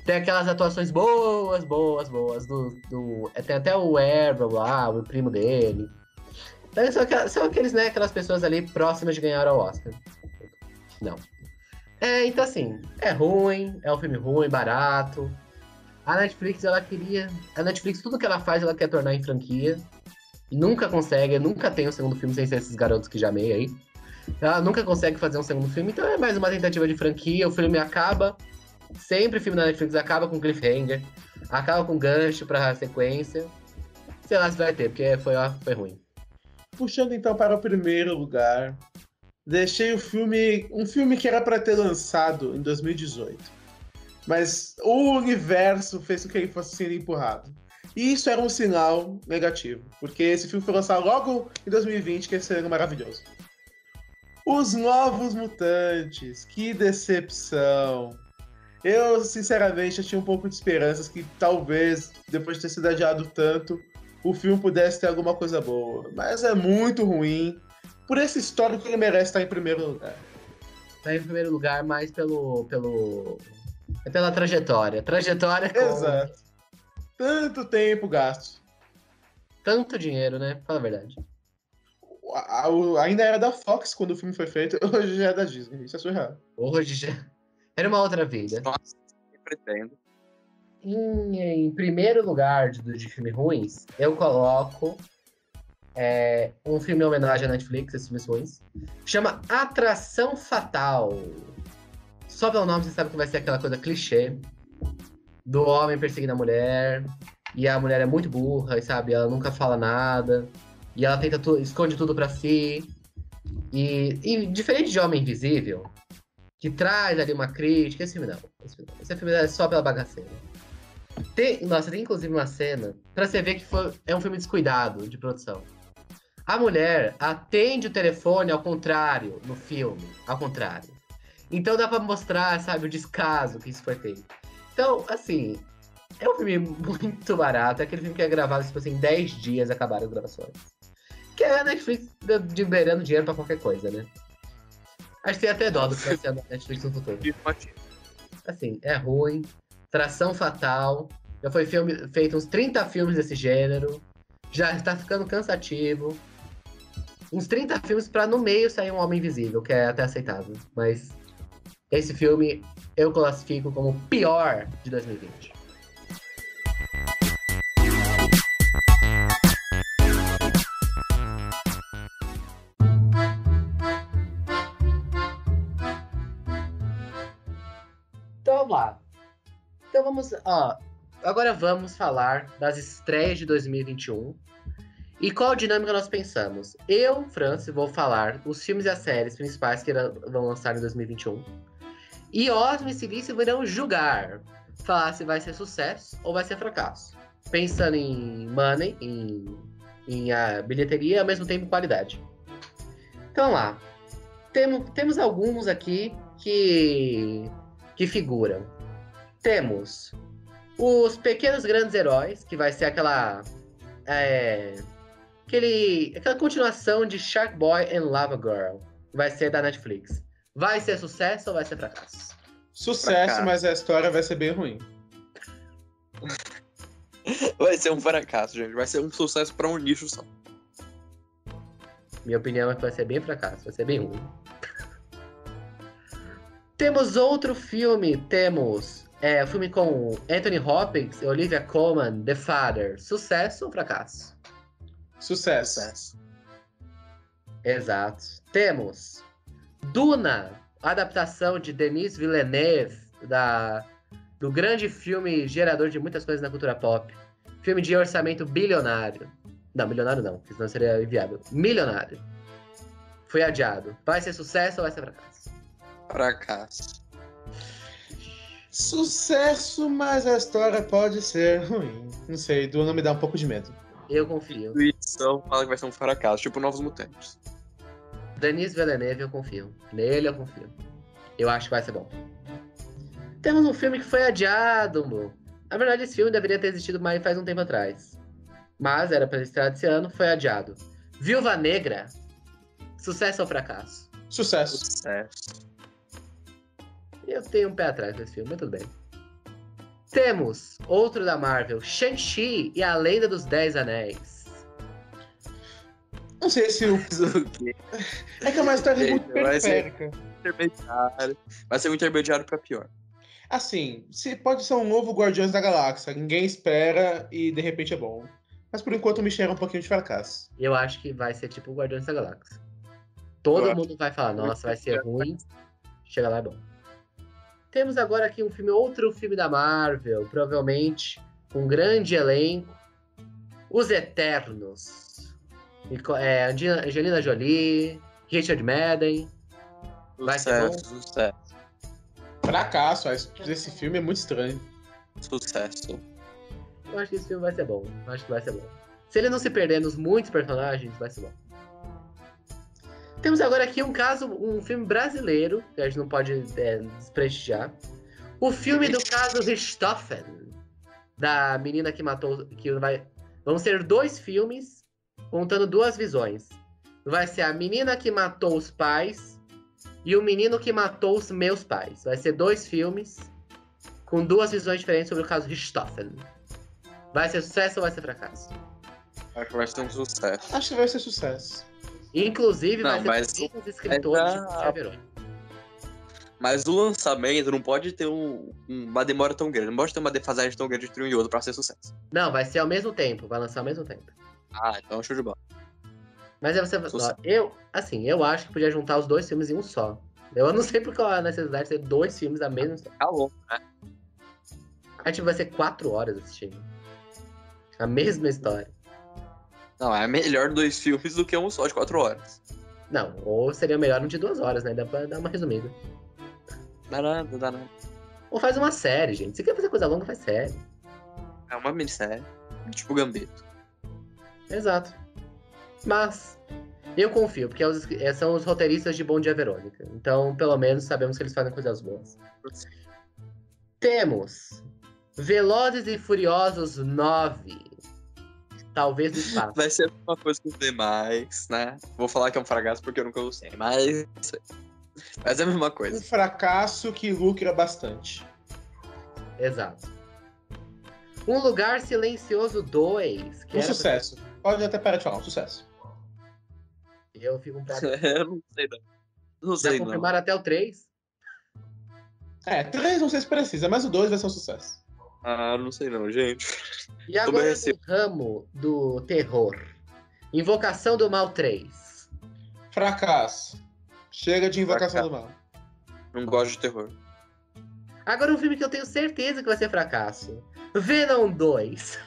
tem aquelas atuações boas, boas, boas, do, do, tem até o Arrow lá, o primo dele. Então, são aquelas, são aqueles, né, aquelas pessoas ali próximas de ganhar o Oscar. Não. É, então assim, é ruim, é um filme ruim, barato. A Netflix, ela queria... A Netflix, tudo que ela faz, ela quer tornar em franquia. E nunca consegue, nunca tem um segundo filme sem ser esses garotos que já amei aí. Ela nunca consegue fazer um segundo filme, então é mais uma tentativa de franquia. O filme acaba, sempre o filme da Netflix acaba com cliffhanger. Acaba com gancho pra sequência. Sei lá se vai ter, porque foi, ó, foi ruim. Puxando então para o primeiro lugar... Deixei o filme... Um filme que era pra ter lançado em dois mil e dezoito. Mas o universo fez com que ele fosse sendo empurrado. E isso era um sinal negativo. Porque esse filme foi lançado logo em dois mil e vinte, que ia ser maravilhoso. Os Novos Mutantes. Que decepção. Eu, sinceramente, eu tinha um pouco de esperanças que talvez, depois de ter sido adiado tanto, o filme pudesse ter alguma coisa boa. Mas é muito ruim. Por esse histórico, ele merece estar em primeiro lugar. Está em primeiro lugar, mais pelo... pelo... É pela trajetória. Trajetória com... Exato. Tanto tempo gasto. Tanto dinheiro, né? Fala a verdade. A, a, ainda era da Fox quando o filme foi feito. Hoje já é da Disney. Isso é surreal. Hoje já... Era uma outra vida. Nossa, eu pretendo. Em, em primeiro lugar de, de filmes ruins, eu coloco... É um filme em homenagem à Netflix, esses filmes ruins. Chama Atração Fatal. Só pelo nome você sabe que vai ser aquela coisa clichê do homem perseguindo a mulher. E a mulher é muito burra, sabe? Ela nunca fala nada. E ela tenta tu... esconde tudo pra si. E... e diferente de Homem Invisível, que traz ali uma crítica, esse filme não. Esse filme, não. Esse filme é só pela bagaceira. Tem... Nossa, tem inclusive uma cena pra você ver que foi... é um filme descuidado de produção. A mulher atende o telefone ao contrário no filme, ao contrário. Então dá pra mostrar, sabe, o descaso que isso foi feito. Então, assim, é um filme muito barato. É aquele filme que é gravado, tipo assim, em dez dias acabaram as gravações. Que é a Netflix liberando dinheiro pra qualquer coisa, né? Acho que tem até dó do que vai ser da Netflix no futuro. Assim, é ruim. Tração fatal. Já foi filme, feito uns trinta filmes desse gênero. Já tá ficando cansativo. Uns trinta filmes pra no meio sair Um Homem Invisível, que é até aceitável. Mas esse filme eu classifico como o pior de dois mil e vinte. Então vamos lá. Então vamos... Ó, agora vamos falar das estreias de dois mil e vinte e um. E qual dinâmica nós pensamos? Eu, Frâncio, vou falar os filmes e as séries principais que vão lançar em dois mil e vinte e um. E Ósmio e Silício irão julgar, falar se vai ser sucesso ou vai ser fracasso. Pensando em money, em, em a bilheteria e ao mesmo tempo qualidade. Então lá, temos, temos alguns aqui que, que figuram. Temos Os Pequenos Grandes Heróis, que vai ser aquela... É, Aquele, aquela continuação de Shark Boy and Lava Girl. Vai ser da Netflix. Vai ser sucesso ou vai ser fracasso? Sucesso, fracasso. Mas a história vai ser bem ruim. Vai ser um fracasso, gente. Vai ser um sucesso pra um nicho só. Minha opinião é que vai ser bem fracasso. Vai ser bem ruim. Temos outro filme. Temos é, um filme com Anthony Hopkins e Olivia Colman, The Father. Sucesso ou fracasso? Sucesso. Sucesso. Exato. Temos Duna, adaptação de Denis Villeneuve, da, do grande filme gerador de muitas coisas na cultura pop. Filme de orçamento bilionário. Não, bilionário não, porque senão seria inviável. Milionário. Foi adiado. Vai ser sucesso ou vai ser fracasso? Fracasso. Sucesso, mas a história pode ser ruim. Não sei, Duna me dá um pouco de medo. Eu confio. Intuição fala que vai ser um fracasso, tipo Novos Mutantes. Denis Villeneuve, eu confio. Nele eu confio. Eu acho que vai ser bom. Temos um filme que foi adiado, amor. Na verdade, esse filme deveria ter existido mais faz um tempo atrás. Mas era pra estrear esse ano, foi adiado. Viúva Negra. Sucesso ou fracasso? Sucesso. Sucesso. Eu tenho um pé atrás desse filme, mas tudo bem. Temos outro da Marvel, Shang-Chi e a Lenda dos Dez Anéis. Não sei se o... é que é uma história muito periférica. Intermediário. Vai ser um intermediário pra pior. Assim, se pode ser um novo Guardiões da Galáxia. Ninguém espera e de repente é bom. Mas por enquanto me cheira um pouquinho de fracasso. Eu acho que vai ser tipo o Guardiões da Galáxia. Todo Eu mundo vai falar, nossa, vai ser ruim. Chega lá, é bom. Temos agora aqui um filme, outro filme da Marvel, provavelmente com um grande elenco, Os Eternos. É, Angelina Jolie, Richard Madden. Vai sucesso, ser bom? Sucesso. Fracasso, esse filme é muito estranho. Sucesso. Eu acho que esse filme vai ser bom, eu acho que vai ser bom. Se ele não se perder nos muitos personagens, vai ser bom. Temos agora aqui um caso, um filme brasileiro, que a gente não pode é, desprestigiar. O filme do caso Richthofen, da menina que matou... Que vai, vão ser dois filmes, contando duas visões. Vai ser a menina que matou os pais e o menino que matou os meus pais. Vai ser dois filmes com duas visões diferentes sobre o caso Richthofen. Vai ser sucesso ou vai ser fracasso? Acho que vai ser um sucesso. Acho que vai ser sucesso. Inclusive, não, vai ser mas, um dos escritores mas, a... de Verônica. Mas o lançamento não pode ter um, uma demora tão grande. Não pode ter uma defasagem tão grande entre um e outro pra ser sucesso. Não, vai ser ao mesmo tempo. Vai lançar ao mesmo tempo. Ah, então show de bola. Mas aí você... Ó, eu, assim, eu acho que podia juntar os dois filmes em um só. Eu não sei porque a necessidade de ter dois filmes da mesma história. Tá louco, né? A gente vai ser quatro horas assistindo a mesma história. Não, é melhor dois filmes do que um só de quatro horas. Não, ou seria melhor um de duas horas, né? Dá pra dar uma resumida. Dá nada, dá nada. Ou faz uma série, gente. Se quer fazer coisa longa, faz série. É uma minissérie. Tipo Gambito. Exato. Mas eu confio, porque são os roteiristas de Bom Dia Verônica. Então, pelo menos, sabemos que eles fazem coisas boas. Temos Velozes e Furiosos nove. Talvez do espaço. Vai ser uma coisa que eu sei mais, né? Vou falar que é um fracasso porque eu nunca gostei, mas... Mas é a mesma coisa. Um fracasso que lucra bastante. Exato. Um Lugar Silencioso dois. Que um sucesso. Pra... Pode até parar de falar, um sucesso. Eu fico um pouco... Eu não sei não. Não sei não. Já confirmaram até o três? É, três não sei se precisa, mas o dois vai ser um sucesso. Ah, não sei não, gente. E agora o ramo do terror. Invocação do Mal três. Fracasso. Chega de Invocação do Mal. Não gosto de terror. Agora um filme que eu tenho certeza que vai ser fracasso. Venom dois.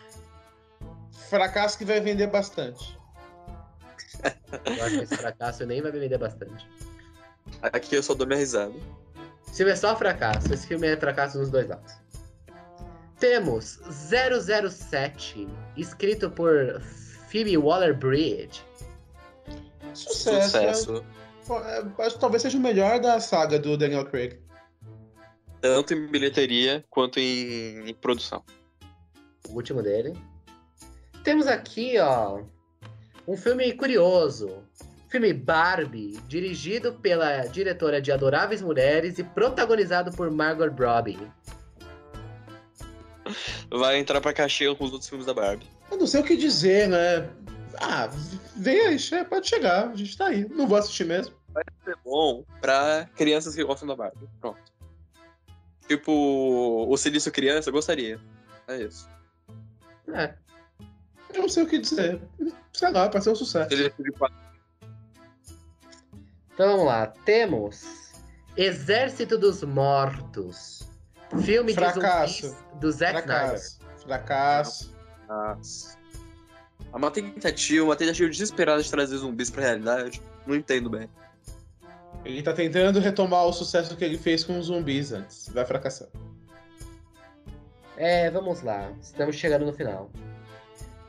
Fracasso que vai vender bastante. Eu acho que esse fracasso nem vai vender bastante. Aqui eu só dou minha risada. Esse filme é só fracasso. Esse filme é fracasso nos dois lados. Temos zero zero sete, escrito por Phoebe Waller-Bridge. Sucesso. Sucesso. É, talvez seja o melhor da saga do Daniel Craig. Tanto em bilheteria quanto em, em produção. O último dele. Temos aqui, ó, um filme curioso. Filme Barbie, dirigido pela diretora de Adoráveis Mulheres e protagonizado por Margot Robbie. Vai entrar pra caixinha com os outros filmes da Barbie. Eu não sei o que dizer, né? Ah, vem aí, pode chegar, a gente tá aí. Não vou assistir mesmo. Vai ser bom pra crianças que gostam da Barbie. Pronto. Tipo, o Silício criança, gostaria. É isso. É. Eu não sei o que dizer. Sei lá, pode ser um sucesso. Então vamos lá. Temos Exército dos Mortos. Filme fracasso. De zumbis do Zack Snyder. Fracasso. Fracasso. É uma tentativa, uma tentativa desesperada de trazer zumbis pra realidade. Não entendo bem. Ele tá tentando retomar o sucesso que ele fez com os zumbis antes. Vai fracassar. É, vamos lá. Estamos chegando no final.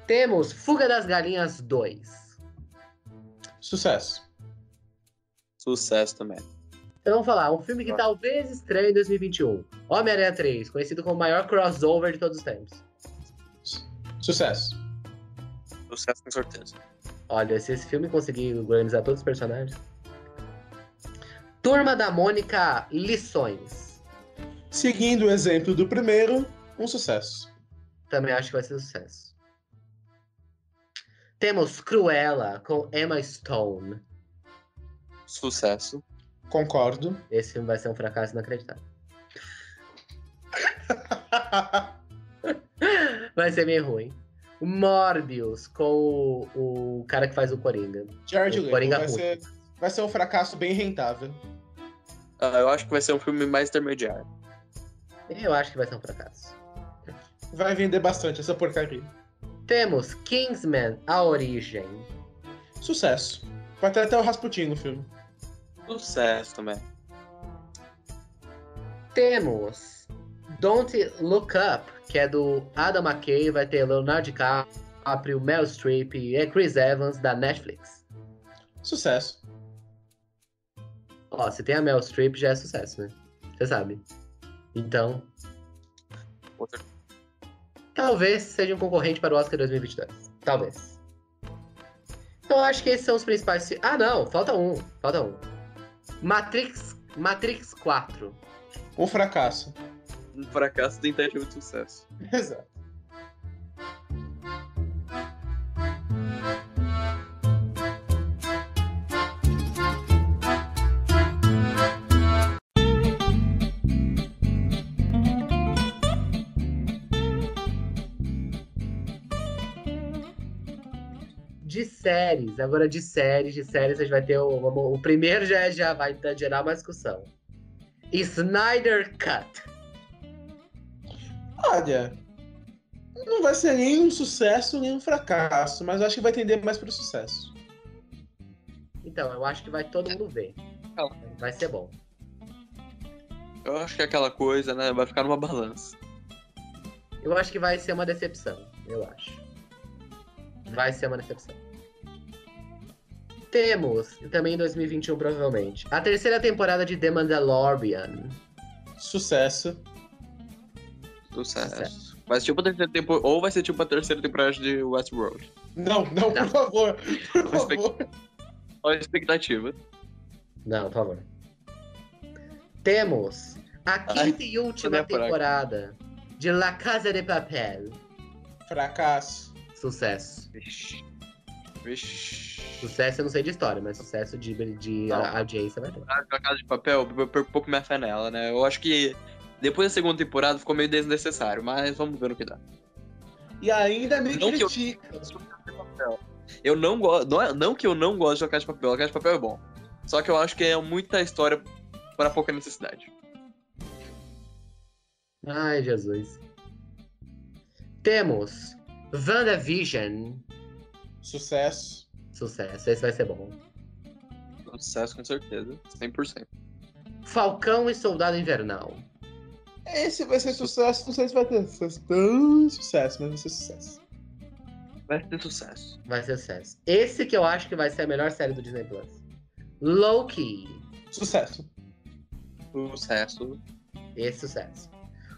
Temos Fuga das Galinhas dois. Sucesso. Sucesso também. Então vamos falar. Um filme que Nossa. talvez estreie em dois mil e vinte e um. Homem-Aranha três, conhecido como o maior crossover de todos os tempos. Sucesso. Sucesso com certeza. Olha, se esse filme conseguir organizar todos os personagens... Turma da Mônica, Lições. Seguindo o exemplo do primeiro, um sucesso. Também acho que vai ser um sucesso. Temos Cruella, com Emma Stone. Sucesso. Concordo. Esse filme vai ser um fracasso inacreditável. Vai ser meio ruim. Morbius, com o, o cara que faz o Coringa. Jared Leto. Coringa vai ser, vai ser um fracasso bem rentável. Ah, eu acho que vai ser um filme mais intermediário. Eu acho que vai ser um fracasso. Vai vender bastante essa porcaria. Temos Kingsman, A Origem. Sucesso. Vai ter até o Rasputin no filme. Sucesso também. Temos Don't Look Up, que é do Adam McKay. Vai ter Leonardo DiCaprio, Meryl Streep e Chris Evans, da Netflix. Sucesso. Ó, se tem a Meryl Streep já é sucesso, né? Você sabe. Então... Outra. Talvez seja um concorrente para o Oscar dois mil e vinte e dois. Talvez. Então acho que esses são os principais... Ah, não. Falta um. Falta um. Matrix... Matrix quatro. Um fracasso. Um fracasso tentativo de sucesso. Exato. De séries, agora de séries, de séries, a gente vai ter o, o, o primeiro já, já vai gerar uma discussão. Snyder Cut. Olha, não vai ser nem um sucesso, nem um fracasso, mas eu acho que vai tender mais pro sucesso. Então, eu acho que vai todo mundo ver. Vai ser bom. Eu acho que é aquela coisa, né, vai ficar numa balança. Eu acho que vai ser uma decepção, eu acho. Vai ser uma decepção. Temos, também em dois mil e vinte e um provavelmente, a terceira temporada de The Mandalorian. Sucesso. Sucesso. Sucesso. Vai ser tipo a terceira temporada, ou vai ser tipo a terceira temporada de Westworld. Não, não, não. por favor. Por favor. Olha a expectativa. Não, por favor. temos a quinta Ai, e última temporada de La Casa de Papel. Fracasso. Sucesso. Vixe. Vixe. Sucesso eu não sei de história, mas sucesso de, de a, audiência vai ter. La Casa de Papel, eu perco um pouco minha fé nela, né? Eu acho que depois da segunda temporada ficou meio desnecessário, mas vamos ver no que dá. E ainda me não critica. Eu, eu não gosto. Não, não que eu não gosto de La Casa de Papel, La Casa de Papel é bom. Só que eu acho que é muita história para pouca necessidade. Ai, Jesus. Temos WandaVision. Sucesso. Sucesso, esse vai ser bom. Sucesso, com certeza, cem por cento. Falcão e Soldado Invernal. Esse vai ser sucesso, não sei se vai ter sucesso, tão sucesso, mas vai ser sucesso. Vai ser sucesso. Vai ser sucesso. Esse que eu acho que vai ser a melhor série do Disney Plus. Loki. Sucesso. Sucesso. Esse sucesso.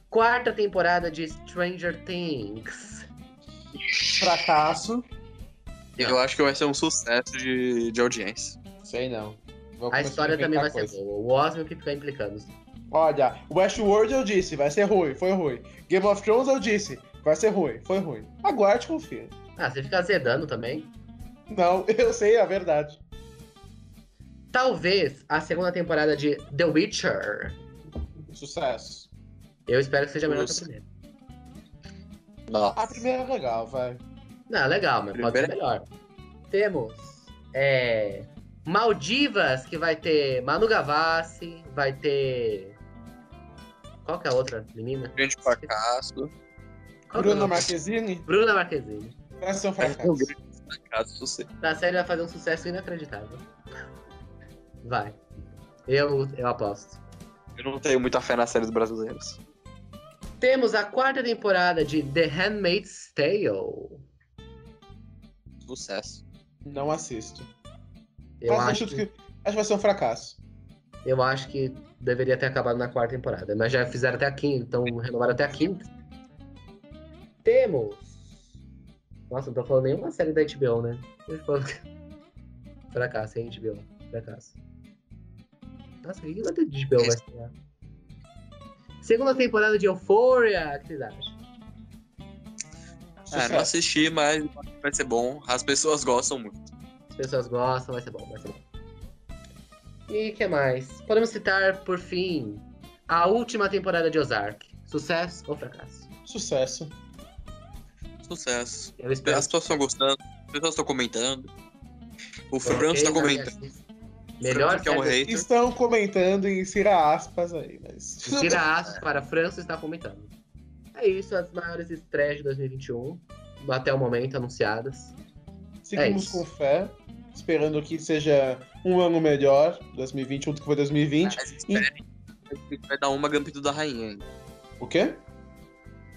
Quarta temporada de Stranger Things. Fracasso. Eu acho que vai ser um sucesso de, de audiência. Sei não. A história também vai coisa. ser boa. O Ósmio que fica implicando. Olha, Westworld eu disse, vai ser ruim, foi ruim. Game of Thrones eu disse, vai ser ruim, foi ruim. Aguarde, confia. Ah, você fica azedando também? Não, eu sei a verdade. Talvez a segunda temporada de The Witcher. Sucesso. Eu espero que seja melhor que a primeira. Nossa. A primeira é legal, vai. Não, legal, mas pode ser melhor. Temos é, Maldivas, que vai ter Manu Gavassi, vai ter... Qual que é a outra menina? Grande fracasso. Bruna Marquezine? Bruna Marquezine. Vai ser um fracasso. A série vai fazer um sucesso inacreditável. Vai. Eu, eu aposto. Eu não tenho muita fé nas séries brasileiras. Temos a quarta temporada de The Handmaid's Tale. Sucesso. Não assisto. Eu acho, acho, que... Que... acho que vai ser um fracasso. Eu acho que deveria ter acabado na quarta temporada, mas já fizeram até a quinta, então renovaram até a quinta. Temos... Nossa, não tô falando nenhuma série da H B O, né? Fracasso, hein, H B O. Fracasso. Nossa, o que vai ter de H B O vai estrear? Segunda temporada de Euphoria, o que vocês acham? Ah, não assisti, mas vai ser bom. As pessoas gostam muito. As pessoas gostam, vai ser bom, vai ser bom. E o que mais? Podemos citar, por fim, a última temporada de Ozark. Sucesso ou fracasso? Sucesso. Sucesso. Eu espero. As pessoas estão gostando, as pessoas estão comentando. O Frâncio está comentando. Melhor que é um hater. Estão comentando e insira aspas aí, mas... Insira aspas para Frâncio está comentando. É isso, as maiores estreias de dois mil e vinte e um, até o momento, anunciadas. Seguimos é com fé, esperando que seja um ano melhor, dois mil e vinte, outro que foi dois mil e vinte. Mas espere e... que vai dar uma Gambito da Rainha ainda. O quê?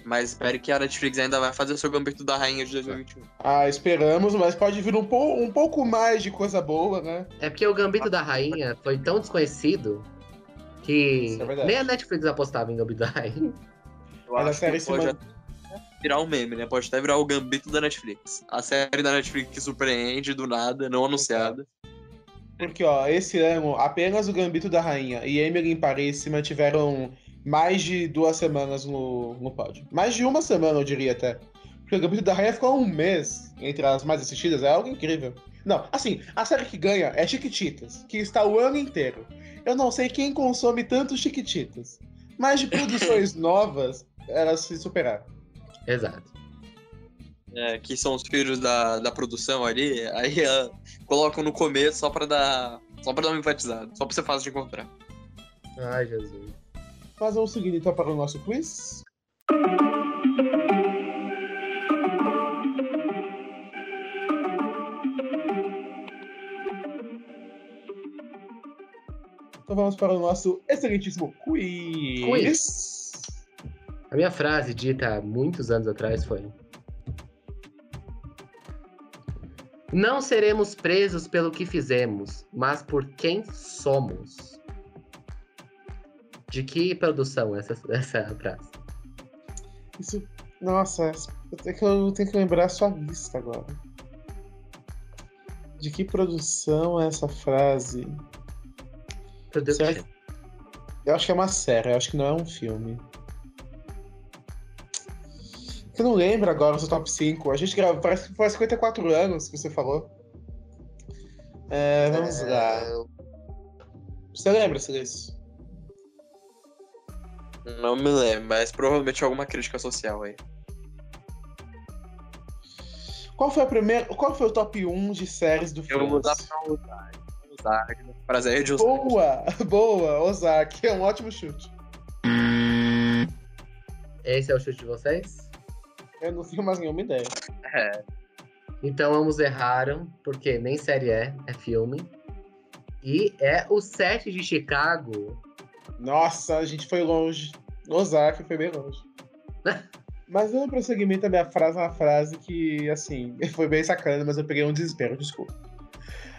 Mas espere que a Netflix ainda vai fazer o seu Gambito da Rainha de dois mil e vinte e um. Ah, esperamos, mas pode vir um, po- um pouco mais de coisa boa, né? É porque o Gambito da Rainha foi tão desconhecido que é nem a Netflix apostava em Gambito da Rainha. Eu Ela acho que pode virar um meme, né? Pode até virar o Gambito da Netflix. A série da Netflix que surpreende do nada, não anunciada. Porque, ó, esse ano, apenas o Gambito da Rainha e Emily in Paris se mantiveram mais de duas semanas no, no pódio. Mais de uma semana, eu diria até. Porque o Gambito da Rainha ficou um mês entre as mais assistidas, é algo incrível. Não, assim, a série que ganha é Chiquititas, que está o ano inteiro. Eu não sei quem consome tanto Chiquititas. Mas de produções novas... Ela se superar. Exato. É, que são os filhos da, da produção ali, aí uh, colocam no começo só pra dar. Só pra dar um enfatizado, só pra ser fácil de encontrar. Ai, Jesus. Mas vamos seguir então para o nosso quiz. Então vamos para o nosso excelentíssimo quiz. Quiz. A minha frase dita há muitos anos atrás foi: não seremos presos pelo que fizemos, mas por quem somos. De que produção essa, essa frase? Isso, nossa, eu tenho, que, eu tenho que lembrar a sua lista agora. De que produção é essa frase? Será que, Eu acho que é uma série, eu acho que não é um filme. Você não lembra agora do top cinco? A gente gravou, parece que foi há cinquenta e quatro anos que você falou. É, vamos é... lá. Você lembra, Silício? Não me lembro, mas provavelmente alguma crítica social aí. Qual foi a primeira, qual foi o top um de séries do filme? Eu vou dar pra Ozark. Ozark. Prazer de Ozark. Boa, boa, Ozark. É um ótimo chute. Esse é o chute de vocês? Eu não tenho mais nenhuma ideia. É. Então ambos erraram, porque nem série é, é filme. E é o sete de Chicago. Nossa, a gente foi longe. Ozark foi bem longe. Mas dando prosseguimento, a minha frase é uma frase que, assim, foi bem sacana, mas eu peguei um desespero, desculpa.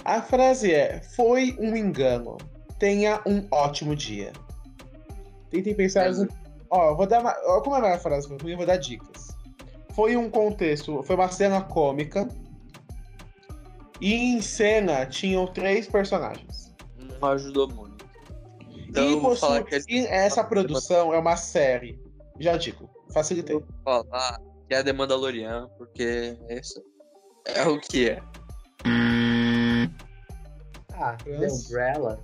A frase é: foi um engano. Tenha um ótimo dia. Tentem pensar... É. Em... Ó, vou dar uma... Ó, como é a minha frase? Eu vou dar dicas. Foi um contexto... Foi uma cena cômica. E em cena tinham três personagens. Não ajudou muito. Então, e possu... falar que gente... e essa produção é uma série. Já digo, facilitei. Eu vou falar que é The Mandalorian, porque é isso. É o que é. Ah, The Umbrella.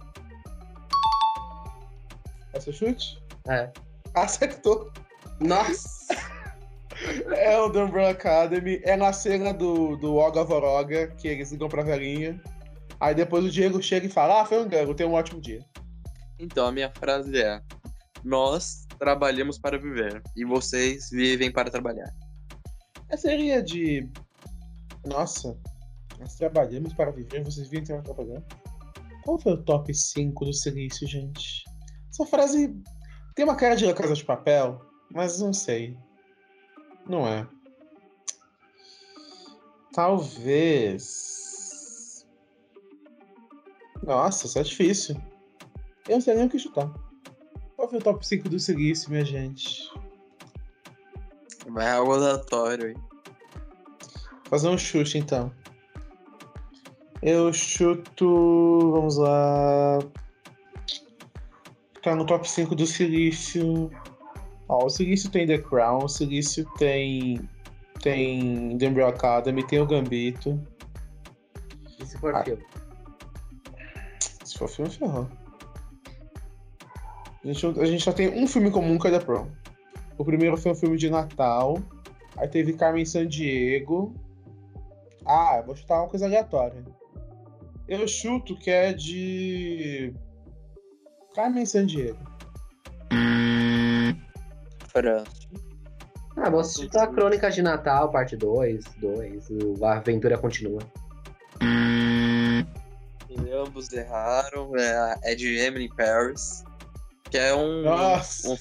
É seu chute? É. Acertou. Nossa! É o The Umbrella Academy. É na cena do, do Oga Voroga, que eles ligam pra velhinha. Aí depois o Diego chega e fala: ah, foi um engano, tenha um ótimo dia. Então, a minha frase é: nós trabalhamos para viver e vocês vivem para trabalhar. Essa seria de... Nossa, nós trabalhamos para viver e vocês vivem para trabalhar. Qual foi o top cinco do Silício, gente? Essa frase tem uma cara de La Casa de Papel, mas não sei. Não é. Talvez... Nossa, isso é difícil. Eu não sei nem o que chutar. Qual foi o top cinco do Silício, minha gente? Vai algo aleatório, hein? Fazer um chute, então. Eu chuto... Vamos lá... Tá no top cinco do Silício... Ó, o Silício tem The Crown, o Silício tem... Tem The Umbrella Academy, tem o Gambito. E se for ah. filme? Se for filme, ferrou. A gente, a gente só tem um filme comum que é The Prom. O primeiro foi um filme de Natal. Aí teve Carmen Sandiego. Ah, vou chutar uma coisa aleatória. Eu chuto que é de... Carmen Sandiego. Frâncio. Ah, vou chutar a Crônica de Natal, parte dois. A aventura continua. E ambos erraram. É de Emily in Paris. Que é um, um, um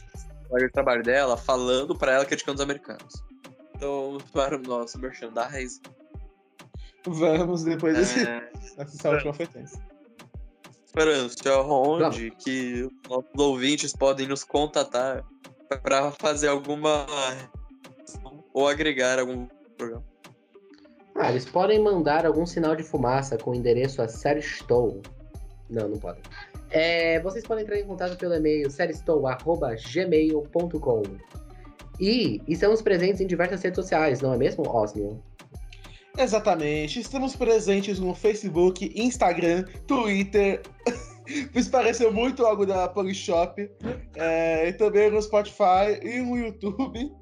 trabalho dela falando pra ela que é de cantos americanos. Então, para o nosso merchandising. Vamos depois desse. É... Essa última foi tensa. Frâncio, é onde Não. que os nossos ouvintes podem nos contatar pra fazer alguma. Ou agregar algum programa. Ah, eles podem mandar algum sinal de fumaça com o endereço a série Stone. Não, não podem. É, vocês podem entrar em contato pelo e-mail série estou arroba gmail ponto com. E estamos presentes em diversas redes sociais, não é mesmo, Ósmio? Exatamente, estamos presentes no Facebook, Instagram, Twitter. Isso pareceu muito algo da Polishop. É, e também no Spotify e no YouTube.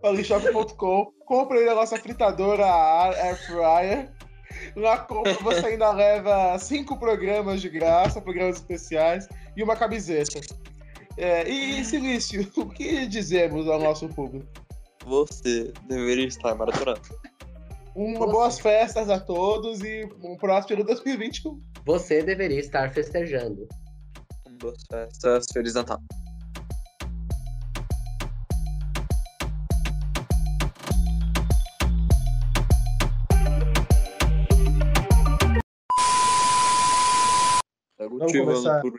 polishop ponto com. Comprem a nossa fritadora Air Fryer. Na compra você ainda leva cinco programas de graça, programas especiais e uma camiseta. É, e, Silício, o que dizemos ao nosso público? Você deveria estar maratonando. Uma você. Boas festas a todos e um próspero dois mil e vinte e um. Você deveria estar festejando. Boas festas, Feliz Natal. Vamos começar. Por...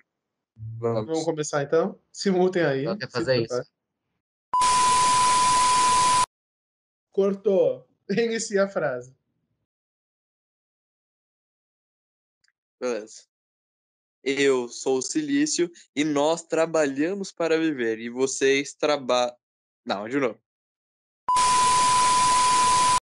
Vamos. Vamos começar então? Se mutem aí. Não quer fazer isso. Cortou. Reinicia a frase. Beleza. Eu sou o Silício e nós trabalhamos para viver. E vocês trabalham... Não, de novo.